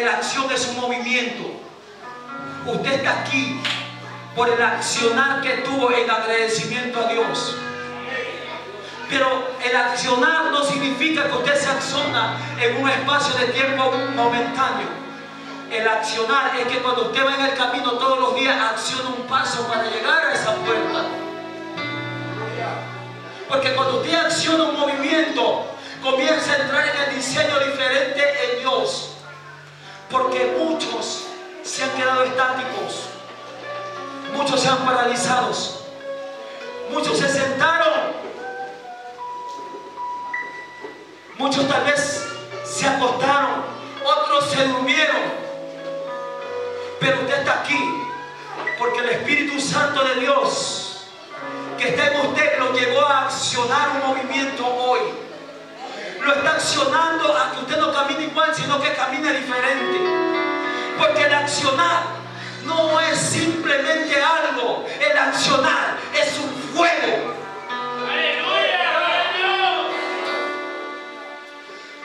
La acción es un movimiento. Usted está aquí por el accionar que tuvo en agradecimiento a Dios. Pero el accionar no significa que usted se acciona en un espacio de tiempo momentáneo. El accionar es que cuando usted va en el camino todos los días, acciona un paso para llegar a esa puerta. Porque cuando usted acciona un movimiento, comienza a entrar en el diseño diferente en Dios. Porque muchos se han quedado estáticos, muchos se han paralizado, muchos se sentaron, muchos tal vez se acostaron, otros se durmieron. Pero usted está aquí porque el Espíritu Santo de Dios que está en usted lo llevó a accionar un movimiento hoy. Lo está accionando a que usted no camine igual, sino que camine diferente. Porque el accionar no es simplemente algo. El accionar es un fuego.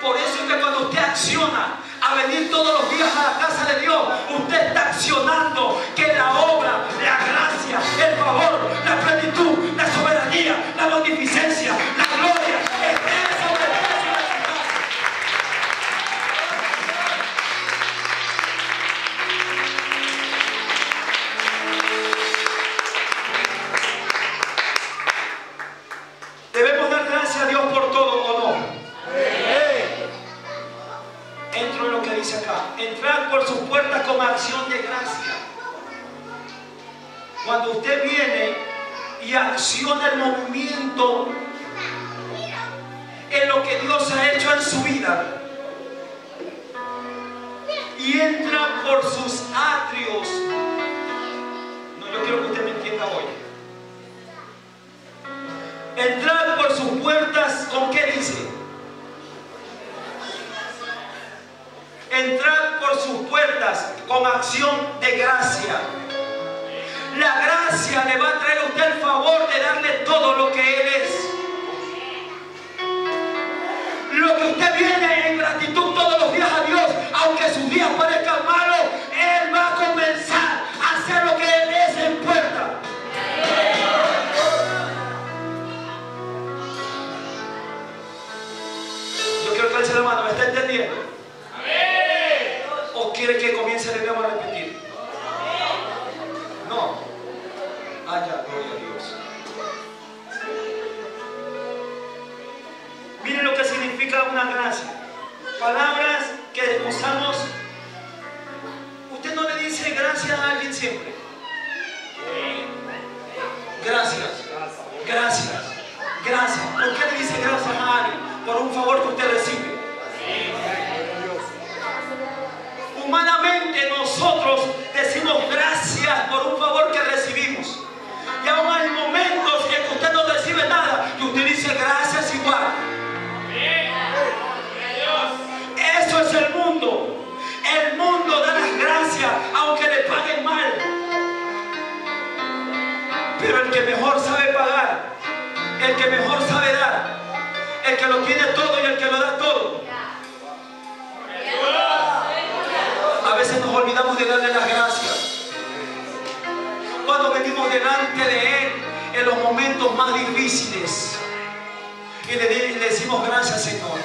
Por eso es que cuando usted acciona a venir todos los días a la casa de Dios, usted está accionando que la obra, la gracia, el favor, la plenitud, la soberanía, la magnificencia, la gloria esté sobre usted. Entrar por sus puertas con acción de gracia. Cuando usted viene y acciona el movimiento en lo que Dios ha hecho en su vida y entra por sus atrios. No, yo quiero que usted me entienda hoy. Entrar por sus puertas, ¿con qué dice? Entrar por sus puertas con acción de gracia. La gracia le va a traer a usted el favor de darle todo lo que Él es. Lo que usted viene en gratitud todos los días a Dios, aunque sus días parezcan malos, Él va a comenzar a hacer lo que Él es en puerta. Yo quiero que alce la mano, ¿me está entendiendo? ¿Quiere que comience? Le vamos a repetir. No. Allá, gloria a Dios. Miren lo que significa una gracia. Palabras que usamos. Usted no le dice gracias a alguien siempre. Gracias. Gracias. Gracias. ¿Por qué le dice gracias a alguien? Por un favor que usted recibe. Humanamente nosotros decimos gracias por un favor que recibimos. Y aún hay momentos en que usted no recibe nada y usted dice gracias igual. Eso es el mundo. El mundo da las gracias aunque le paguen mal. Pero el que mejor sabe pagar, el que mejor sabe dar, el que lo tiene todo y el que lo da todo. A veces nos olvidamos de darle las gracias. Cuando venimos delante de Él en los momentos más difíciles y le, le decimos gracias, Señor.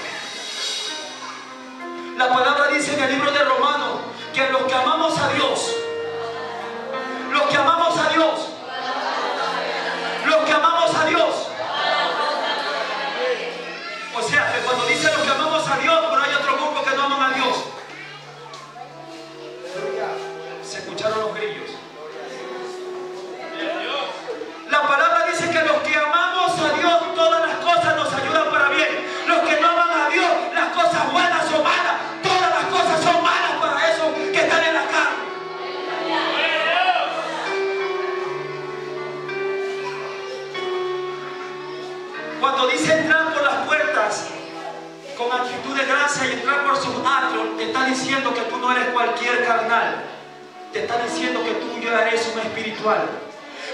La palabra dice en el libro de Romanos que los que amamos a Dios, los que amamos a Dios, los que amamos a Dios. O sea, que cuando dice los que amamos a Dios, pero hay otro grupo que no aman a Dios. Se escucharon los grillos. La palabra dice que los que amamos a Dios, todas las cosas nos ayudan para bien. te está diciendo que tú y yo eres un espiritual.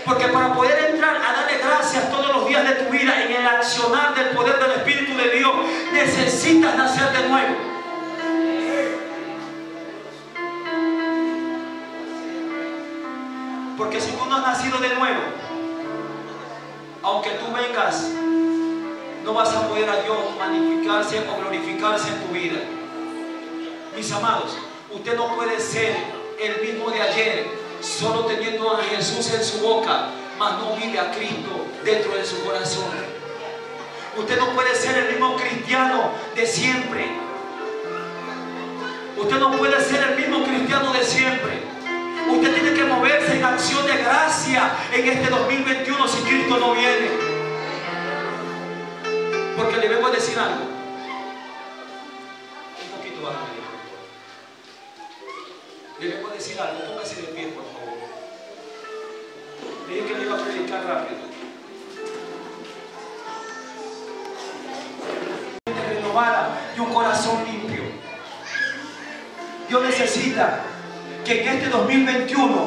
Porque para poder entrar a darle gracias todos los días de tu vida en el accionar del poder del Espíritu de Dios, necesitas nacer de nuevo. Porque si tú no has nacido de nuevo, aunque tú vengas, no vas a poder a Dios magnificarse o glorificarse en tu vida. Mis amados, usted no puede ser el mismo de ayer solo teniendo a Jesús en su boca, mas no vive a Cristo dentro de su corazón. Usted no puede ser el mismo cristiano de siempre. Usted no puede ser el mismo cristiano de siempre. Usted tiene que moverse en acción de gracia en este dos mil veintiuno si Cristo no viene. Porque le vengo a decir algo. Un poquito más. Le vengo a decir algo. Póngase de pie, por favor. Le dije que le iba a predicar rápido. Una mente renovada y un corazón limpio. Dios necesita que en este dos mil veintiuno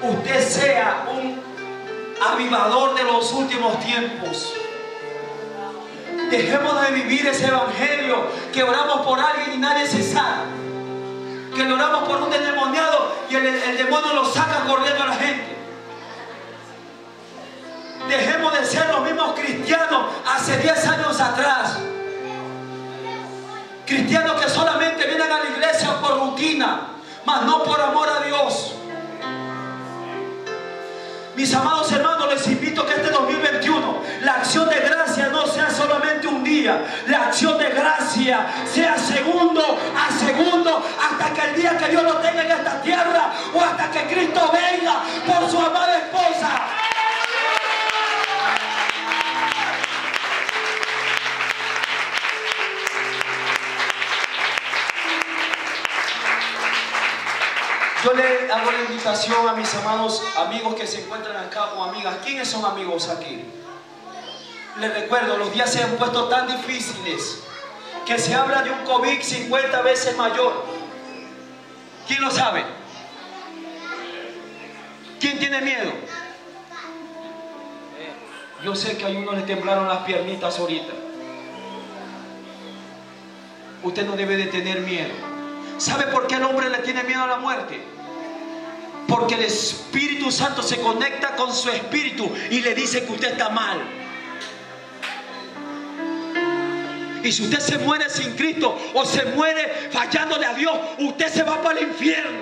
usted sea un avivador de los últimos tiempos. Dejemos de vivir ese evangelio que oramos por alguien y nadie se sana, que le oramos por un endemoniado y el, el demonio lo saca corriendo a la gente. Dejemos de ser los mismos cristianos hace diez años atrás. Cristianos que solamente vienen a la iglesia por rutina, mas no por amor a Dios. Mis amados hermanos, les invito que este dos mil veintiuno la acción de gracia no sea solamente un día. La acción de gracia sea segundo a segundo, hasta que el día que Dios lo tenga en esta tierra, o hasta que Cristo venga por su amada esposa. Yo le hago la invitación a mis amados amigos que se encuentran acá, o amigas. ¿Quiénes son amigos aquí? Les recuerdo, los días se han puesto tan difíciles que se habla de un COVID cincuenta veces mayor. ¿Quién lo sabe? ¿Quién tiene miedo? Yo sé que a uno le temblaron las piernitas ahorita. Usted no debe de tener miedo. ¿Sabe por qué el hombre le tiene miedo a la muerte? Porque el Espíritu Santo se conecta con su espíritu y le dice que usted está mal. Y si usted se muere sin Cristo o se muere fallándole a Dios, usted se va para el infierno.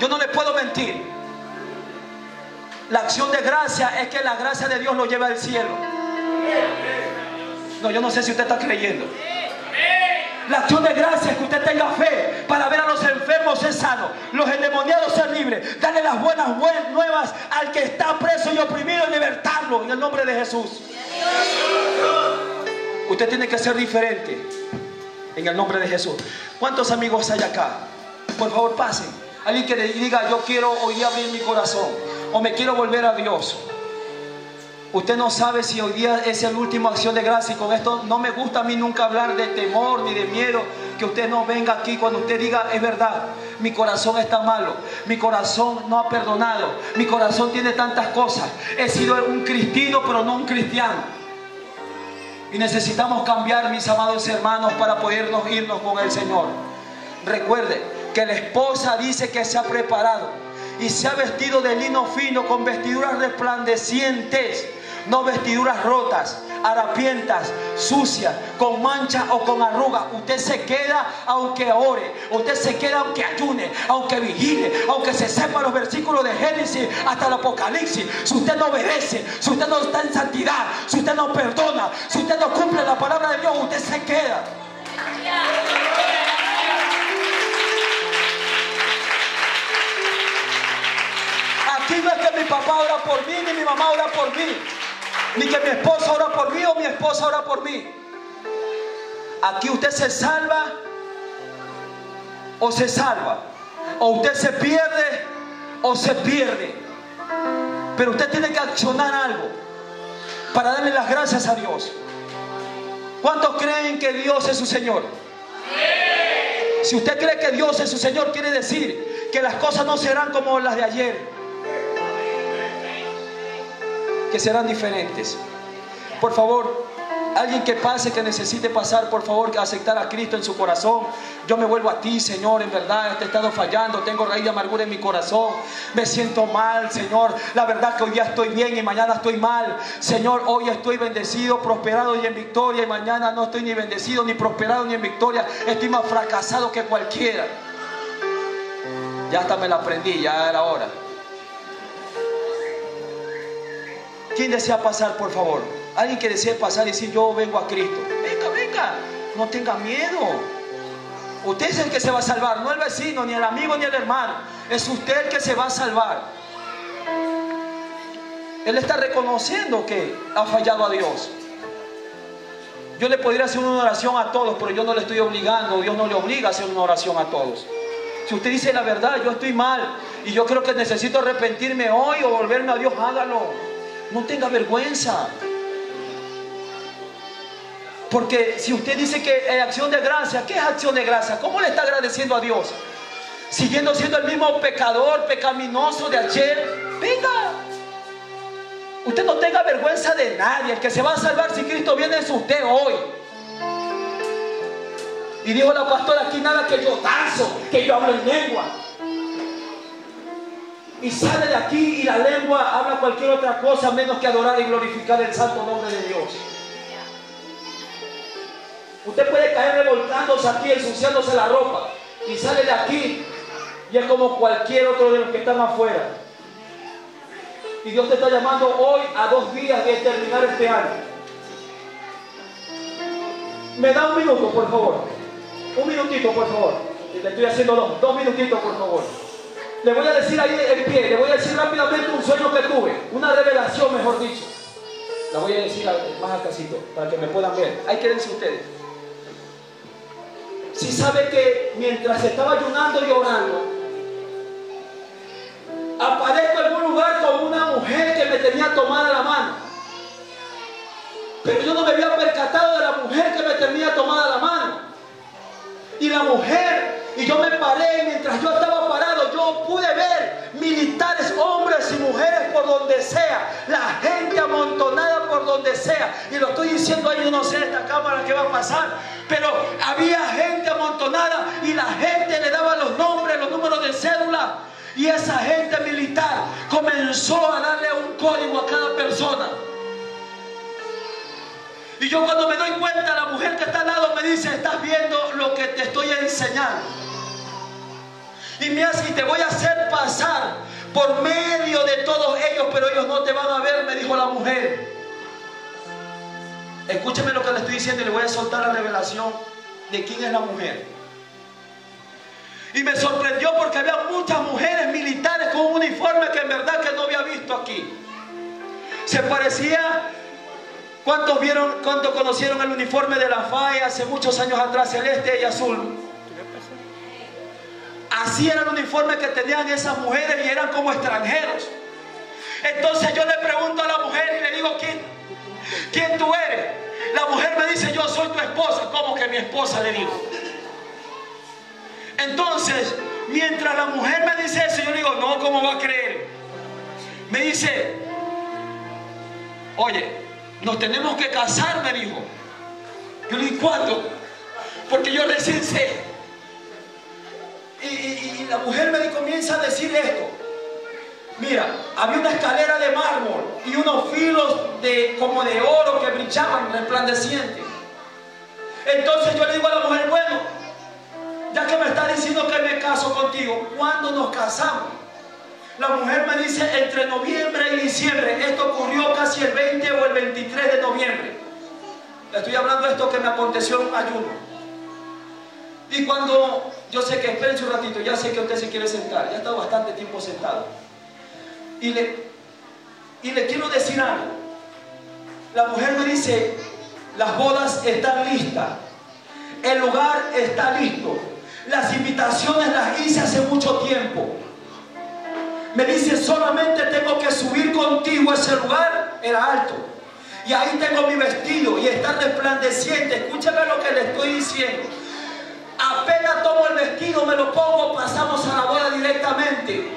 Yo no le puedo mentir. La acción de gracia es que la gracia de Dios lo lleva al cielo. No, yo no sé si usted está creyendo. La acción de gracia es que usted tenga fe para ver a los enfermos ser sanos, los endemoniados ser libres, darle las buenas, buenas nuevas al que está preso y oprimido y libertarlo en el nombre de Jesús. Usted tiene que ser diferente en el nombre de Jesús. ¿Cuántos amigos hay acá? Por favor, pasen. Alguien que le diga: yo quiero hoy día abrir mi corazón, o me quiero volver a Dios. Usted no sabe si hoy día es el último acción de gracia, y con esto no me gusta a mí nunca hablar de temor ni de miedo. Que usted no venga aquí cuando usted diga: es verdad, mi corazón está malo, mi corazón no ha perdonado, mi corazón tiene tantas cosas, he sido un cristiano pero no un cristiano. Y necesitamos cambiar, mis amados hermanos, para podernos irnos con el Señor. Recuerde que la esposa dice que se ha preparado y se ha vestido de lino fino, con vestiduras resplandecientes, no vestiduras rotas, harapientas, sucias, con manchas o con arrugas. Usted se queda aunque ore, usted se queda aunque ayune, aunque vigile, aunque se sepa los versículos de Génesis hasta el Apocalipsis. Si usted no obedece, si usted no está en santidad, si usted no perdona, si usted no cumple la palabra de Dios, usted se queda. Aquí no es que mi papá ora por mí, ni mi mamá ora por mí, ni que mi esposa ora por mí o mi esposa ora por mí. Aquí usted se salva o se salva, o usted se pierde o se pierde. Pero usted tiene que accionar algo para darle las gracias a Dios. ¿Cuántos creen que Dios es su Señor? Si usted cree que Dios es su Señor, quiere decir que las cosas no serán como las de ayer, que serán diferentes. Por favor, alguien que pase, que necesite pasar, por favor, aceptar a Cristo en su corazón. Yo me vuelvo a ti, Señor, en verdad, te he estado fallando, tengo raíz de amargura en mi corazón, me siento mal, Señor. La verdad que hoy día estoy bien y mañana estoy mal. Señor, hoy estoy bendecido, prosperado y en victoria, y mañana no estoy ni bendecido, ni prosperado, ni en victoria. Estoy más fracasado que cualquiera. Ya hasta me la aprendí, ya era hora. ¿Quién desea pasar, por favor? Alguien que desee pasar y decir: yo vengo a Cristo. Venga, venga, no tenga miedo. Usted es el que se va a salvar, no el vecino, ni el amigo, ni el hermano. Es usted el que se va a salvar. Él está reconociendo que ha fallado a Dios. Yo le podría hacer una oración a todos, pero yo no le estoy obligando. Dios no le obliga a hacer una oración a todos. Si usted dice la verdad: yo estoy mal y yo creo que necesito arrepentirme hoy o volverme a Dios, hágalo. No tenga vergüenza. Porque si usted dice que es acción de gracia, ¿qué es acción de gracia? ¿Cómo le está agradeciendo a Dios? Siguiendo siendo el mismo pecador, pecaminoso de ayer. Venga, usted no tenga vergüenza de nadie. El que se va a salvar si Cristo viene es usted hoy. Y dijo la pastora aquí: nada que yo danzo, que yo hablo en lengua. Y sale de aquí y la lengua habla cualquier otra cosa menos que adorar y glorificar el santo nombre de Dios. Usted puede caer revoltándose aquí, ensuciándose la ropa, y sale de aquí y es como cualquier otro de los que están afuera. Y Dios te está llamando hoy a dos días de terminar este año. Me da un minuto, por favor. Un minutito, por favor. Y te estoy haciendo dos, dos minutitos, por favor. Le voy a decir ahí en pie, le voy a decir rápidamente un sueño que tuve, una revelación, mejor dicho. La voy a decir más al casito, para que me puedan ver. Ahí quédense ustedes. Si sabe que mientras estaba ayunando y orando, aparezco en algún lugar con una mujer que me tenía tomada la mano. Pero yo no me había percatado de la mujer que me tenía tomada la mano. Y la mujer, y yo me paré, y mientras yo estaba parado, yo pude ver militares, hombres y mujeres por donde sea, la gente amontonada por donde sea. Y lo estoy diciendo ahí, yo no sé esta cámara qué va a pasar, pero había gente amontonada y la gente le daba los nombres, los números de cédula, y esa gente militar comenzó a darle un código a cada persona. Y yo, cuando me doy cuenta, la mujer que está al lado me dice: estás viendo lo que te estoy enseñando. Y me hace: y te voy a hacer pasar por medio de todos ellos, pero ellos no te van a ver, me dijo la mujer. Escúcheme lo que le estoy diciendo y le voy a soltar la revelación de quién es la mujer. Y me sorprendió porque había muchas mujeres militares con un uniforme que en verdad que no había visto aquí. Se parecía... ¿Cuántos vieron, cuántos conocieron el uniforme de la F A I hace muchos años atrás, celeste y azul? Así era el uniforme que tenían esas mujeres y eran como extranjeros. Entonces yo le pregunto a la mujer y le digo: ¿quién, ¿quién tú eres? La mujer me dice: yo soy tu esposa. ¿Cómo que mi esposa?, le digo. Entonces, mientras la mujer me dice eso, yo le digo: no, ¿cómo va a creer? Me dice: oye, nos tenemos que casar, me dijo. Yo le dije: ¿cuándo? Porque yo recién sé. Y, y, y la mujer me comienza a decir esto. Mira, había una escalera de mármol y unos filos de, como de oro que brillaban resplandecientes. Entonces yo le digo a la mujer: bueno, ya que me está diciendo que me caso contigo, ¿cuándo nos casamos? La mujer me dice: entre noviembre y diciembre. Esto ocurrió casi el veinte o el veintitrés de noviembre. Le estoy hablando de esto que me aconteció en ayuno. Y cuando, yo sé que esperen un ratito, ya sé que usted se quiere sentar, ya está bastante tiempo sentado. Y le, y le quiero decir algo. La mujer me dice: las bodas están listas, el lugar está listo, las invitaciones las hice hace mucho tiempo. Me dice: solamente tengo que subir contigo a ese lugar, era alto, y ahí tengo mi vestido y está resplandeciente. Escúchame lo que le estoy diciendo. apenas tomo el vestido, me lo pongo, pasamos a la boda directamente.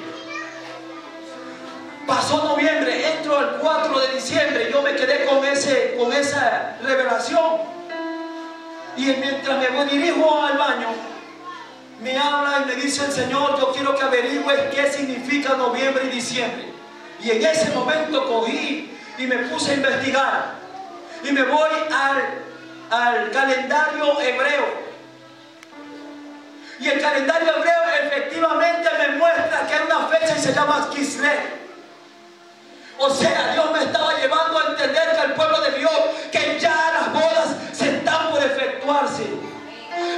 Pasó noviembre, entro el cuatro de diciembre, yo me quedé con, ese, con esa revelación. Y mientras me dirijo al baño, me habla y me dice el Señor, yo quiero que averigües qué significa noviembre y diciembre. Y en ese momento cogí y me puse a investigar. Y me voy al, al calendario hebreo. Y el calendario hebreo efectivamente me muestra que hay una fecha y se llama Kislev. O sea, Dios me estaba llevando a entender que el pueblo de Dios, que ya las bodas se están por efectuarse.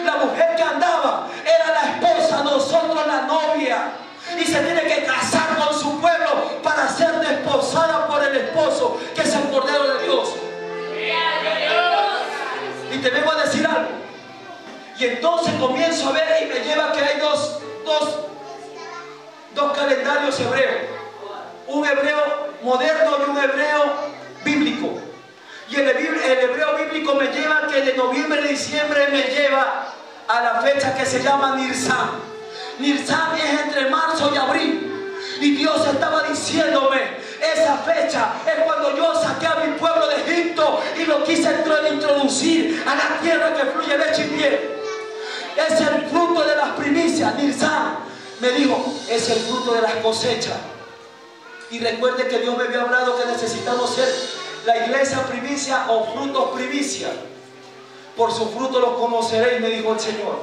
La mujer que andaba era la esposa, nosotros la novia. Y se tiene que casar con su pueblo para ser desposada por el esposo, que es el Cordero de Dios. Y te vengo a decir algo. Y entonces comienzo a ver y me lleva que hay dos, dos, dos calendarios hebreos. Un hebreo moderno y un hebreo bíblico. Y el hebreo bíblico me lleva que de noviembre a diciembre me lleva a la fecha que se llama Nirsán. Nirsán es entre marzo y abril. Y Dios estaba diciéndome, esa fecha es cuando yo saqué a mi pueblo de Egipto y lo quise introducir a la tierra que fluye leche y miel. Es el fruto de las primicias. Nirsán me dijo, es el fruto de las cosechas. Y recuerde que Dios me había hablado que necesitamos ser la iglesia primicia o frutos primicia. Por su fruto los conoceréis, me dijo el Señor.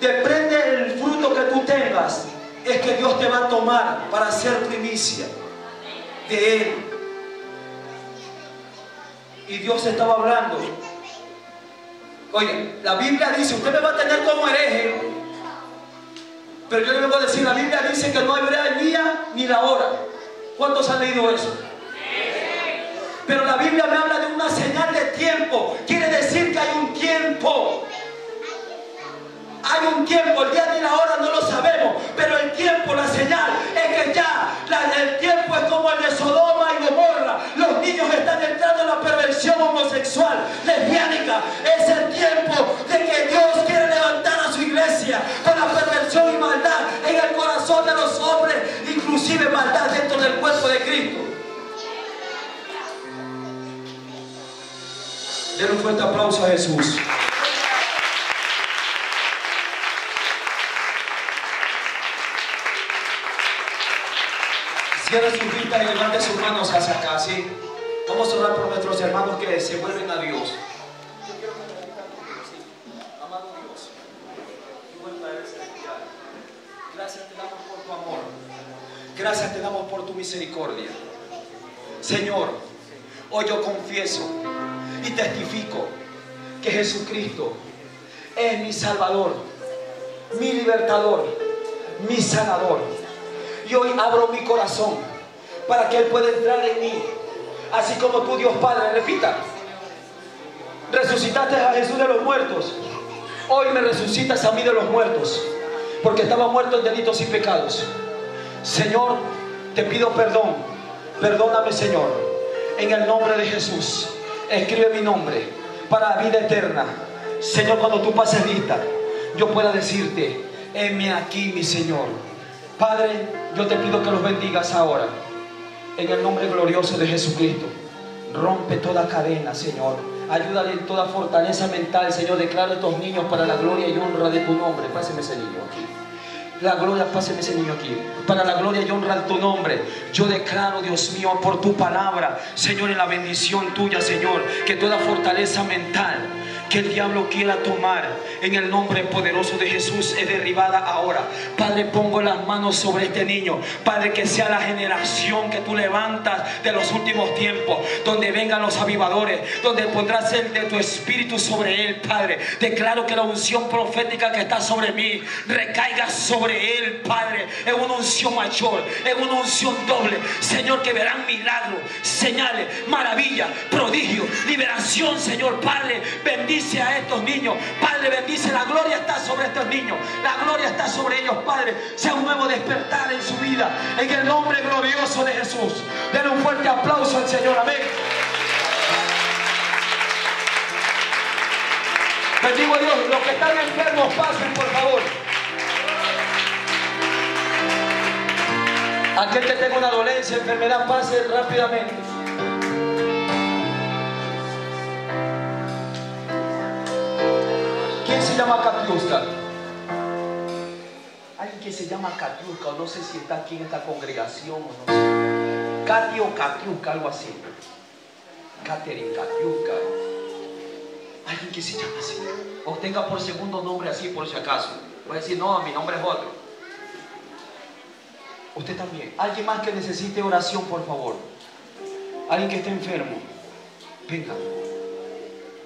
Depende del fruto que tú tengas, es que Dios te va a tomar para ser primicia de Él. Y Dios estaba hablando. Oye, la Biblia dice, usted me va a tener como hereje. Pero yo le voy a decir, la Biblia dice que no habrá el día ni la hora. ¿Cuántos han leído eso? Pero la Biblia me habla de una señal de tiempo. Quiere decir que hay un tiempo. Hay un tiempo, el día ni la hora no lo sabemos. Pero el tiempo, la señal, es que ya la, el tiempo es como el de Sodoma y Gomorra. Los niños están entrando en la perversión homosexual, lesbiánica. Es el tiempo de que Dios quiere levantar a su iglesia con la perversión y maldad en el corazón de los hombres, inclusive maldad dentro del cuerpo de Cristo. Den un fuerte aplauso a Jesús. Cierra su vida y levante sus manos hacia acá, ¿sí? Vamos a orar por nuestros hermanos que se vuelven a Dios. Yo quiero que me digan, sí. Amado Dios, tu buen Padre celestial, gracias te damos por tu amor, gracias te damos por tu misericordia. Señor, hoy yo confieso y testifico que Jesucristo es mi Salvador, mi Libertador, mi Sanador. Y hoy abro mi corazón para que Él pueda entrar en mí. Así como tú, Dios Padre, repita. Resucitaste a Jesús de los muertos. Hoy me resucitas a mí de los muertos. Porque estaba muerto en delitos y pecados. Señor, te pido perdón. Perdóname, Señor. En el nombre de Jesús. Escribe mi nombre para vida eterna. Señor, cuando tú pases lista, yo pueda decirte, heme aquí, mi Señor. Padre, yo te pido que los bendigas ahora. En el nombre glorioso de Jesucristo. Rompe toda cadena, Señor. Ayúdale en toda fortaleza mental, Señor. Declara a estos niños para la gloria y honra de tu nombre. Páseme ese niño aquí. La gloria, páseme ese niño aquí. Para la gloria y honra de tu nombre. Yo declaro, Dios mío, por tu palabra, Señor, en la bendición tuya, Señor, que toda fortaleza mental que el diablo quiera tomar en el nombre poderoso de Jesús es derribada ahora. Padre, pongo las manos sobre este niño. Padre, que sea la generación que tú levantas de los últimos tiempos, donde vengan los avivadores, donde pondrás el de tu espíritu sobre él. Padre, declaro que la unción profética que está sobre mí recaiga sobre él. Padre, es una unción mayor, es una unción doble, Señor, que verán milagros, señales, maravillas, prodigios, liberación. Señor, Padre, bendito bendice a estos niños, Padre, bendice. La gloria está sobre estos niños, la gloria está sobre ellos, Padre. Sea un nuevo despertar en su vida, en el nombre glorioso de Jesús. Denle un fuerte aplauso al Señor, amén. Les digo a Dios, los que están enfermos pasen, por favor. Aquel que tenga una dolencia, enfermedad, pase rápidamente. ¿Quién se llama Katiuska? Alguien que se llama Katiuska, o no sé si está aquí en esta congregación o no sé. Katy o Katiuska, algo así. Katherine, Katiuska. Alguien que se llama así. O tenga por segundo nombre así, por si acaso. Voy a decir, no, mi nombre es otro. Usted también. Alguien más que necesite oración, por favor. Alguien que esté enfermo. Venga.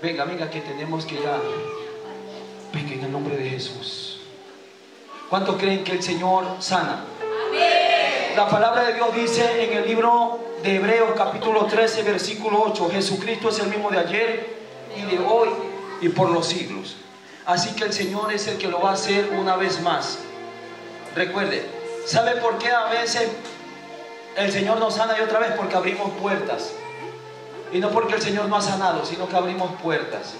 Venga, venga, que tenemos que ya. Venga, en el nombre de Jesús. ¿Cuántos creen que el Señor sana? Amén. La palabra de Dios dice en el libro de Hebreos, capítulo trece, versículo ocho. Jesucristo es el mismo de ayer y de hoy y por los siglos. Así que el Señor es el que lo va a hacer una vez más. Recuerde. ¿Sabe por qué a veces el Señor nos sana y otra vez? Porque abrimos puertas. Y no porque el Señor no ha sanado, sino que abrimos puertas.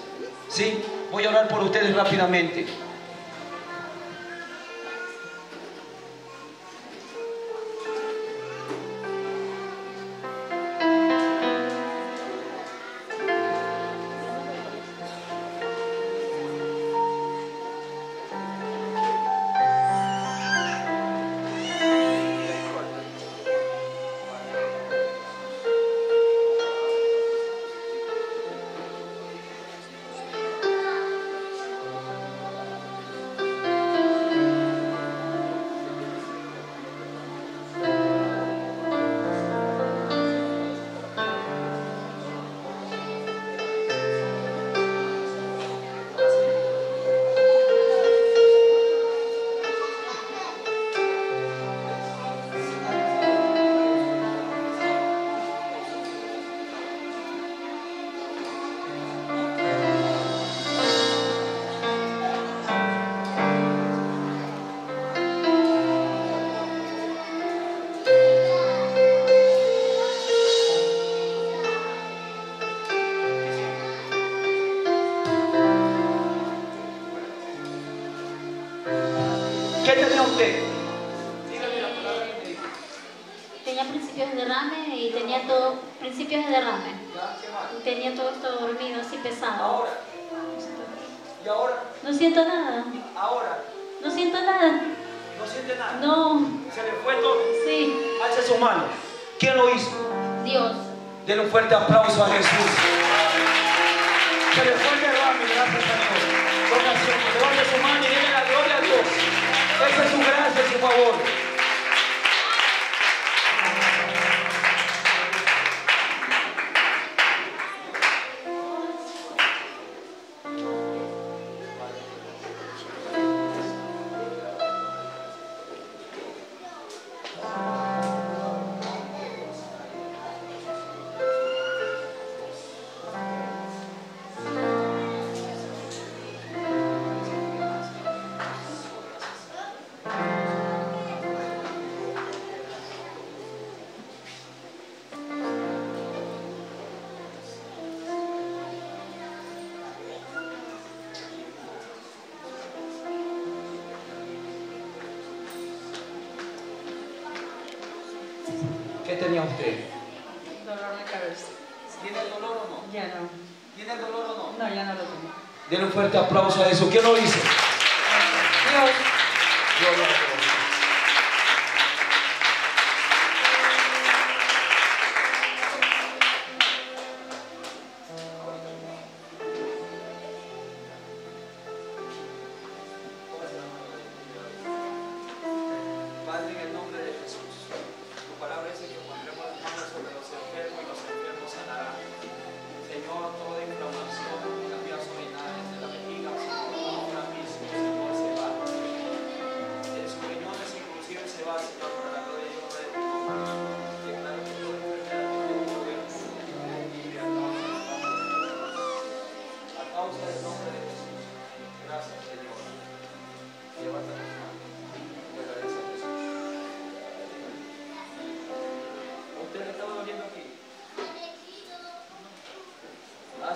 ¿Sí? Voy a orar por ustedes rápidamente. ¿Qué tenía usted? Dolor de cabeza. ¿Tiene el dolor o no? Ya no. ¿Tiene el dolor o no? No, ya no lo tengo. Denle un fuerte aplauso a eso. ¿Quién lo hizo? Dios. Yo lo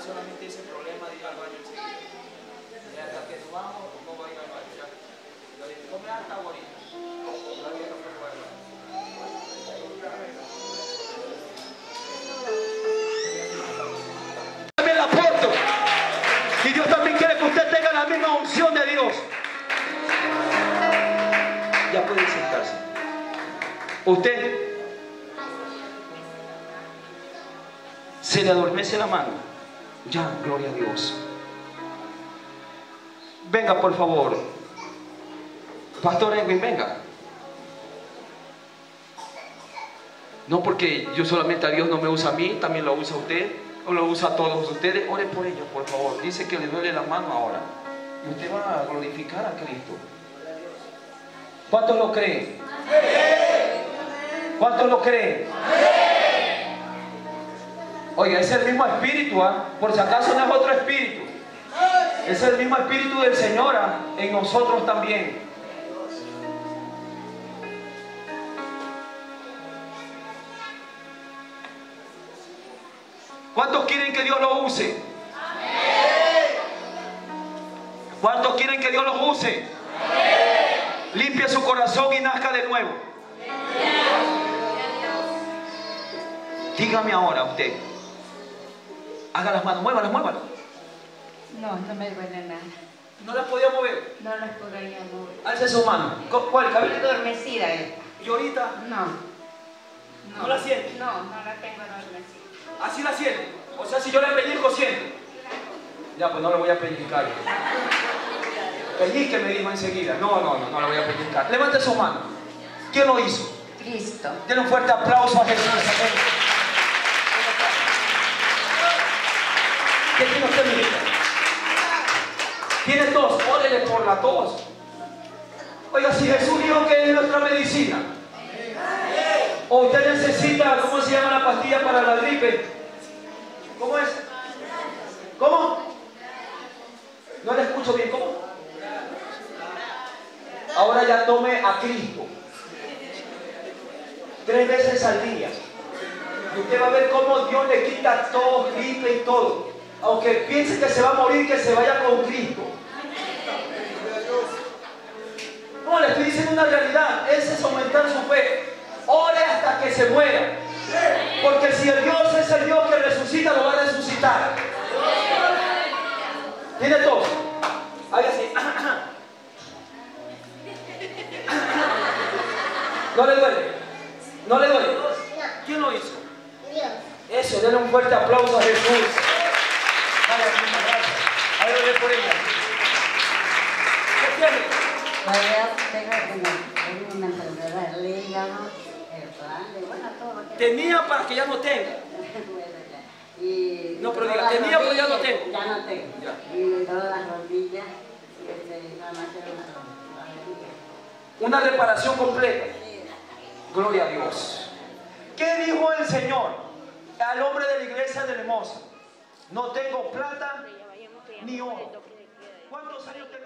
solamente ese problema de ir al baño enseguida. ya pueden sentarse. Usted se le adormece la mano, ya, gloria a Dios. Venga, por favor, Pastor Edwin, venga. No porque yo solamente a Dios no me usa a mí, también lo usa usted, o lo usa a todos ustedes. Ore por ellos, por favor. Dice que le duele la mano ahora. Y usted va a glorificar a Cristo. ¿Cuántos lo creen? ¿Cuántos lo creen? Oiga, es el mismo espíritu, ¿eh? Por si acaso no es otro espíritu. Es el mismo espíritu del Señor en nosotros también. ¿Cuántos quieren que Dios los use? Amén. ¿Cuántos quieren que Dios los use? Amén. Limpie su corazón y nazca de nuevo. Amén. Dígame ahora usted. Haga las manos, muévalas, muévalas. No, no me duele nada. ¿No las podía mover? No las podía mover. Alce su mano. ¿Cuál? Cabello. Adormecida esta. ¿Y ahorita? No. ¿No, ¿No la siente? No, no la tengo adormecida. Así la siento. O sea, si yo le pellizco, siento. Ya, pues no le voy a pellizcar. Pellizque, me dijo enseguida. No, no, no, no le voy a pellizcar. Levante su mano. ¿Quién lo hizo? Cristo. Denle un fuerte aplauso a Jesús. ¿Qué tiene usted, mi hija? Tiene tos. Órele por la tos. Oiga, si Jesús dijo que es nuestra medicina. O usted necesita, ¿cómo se llama la pastilla para la gripe? ¿Cómo es? ¿Cómo? No le escucho bien, ¿cómo? Ahora ya tome a Cristo. Tres veces al día. Y usted va a ver cómo Dios le quita todo, gripe y todo. Aunque piense que se va a morir, que se vaya con Cristo. No, le estoy diciendo una realidad. Ese es aumentar su fe. Ore hasta que se muera, porque si el Dios es el Dios que resucita, lo va a resucitar. Tiene tos, haga así. No le duele, no le duele. ¿Quién lo hizo? Eso, denle un fuerte aplauso a Jesús. Dale, muchas gracias. A ver, ore por ella. ¿Qué tiene? Tengo una enfermedad del hígado. Tenía para que ya no tenga. Y no, pero diga, tenía pero ya no tengo. Ya no tengo. Ya. Y de todas las rodillas, este, nada más quiero una rodilla. Una reparación completa. Gloria a Dios. ¿Qué dijo el Señor al hombre de la iglesia de Lemosa? No tengo plata ni oro. ¿Cuántos años tengo?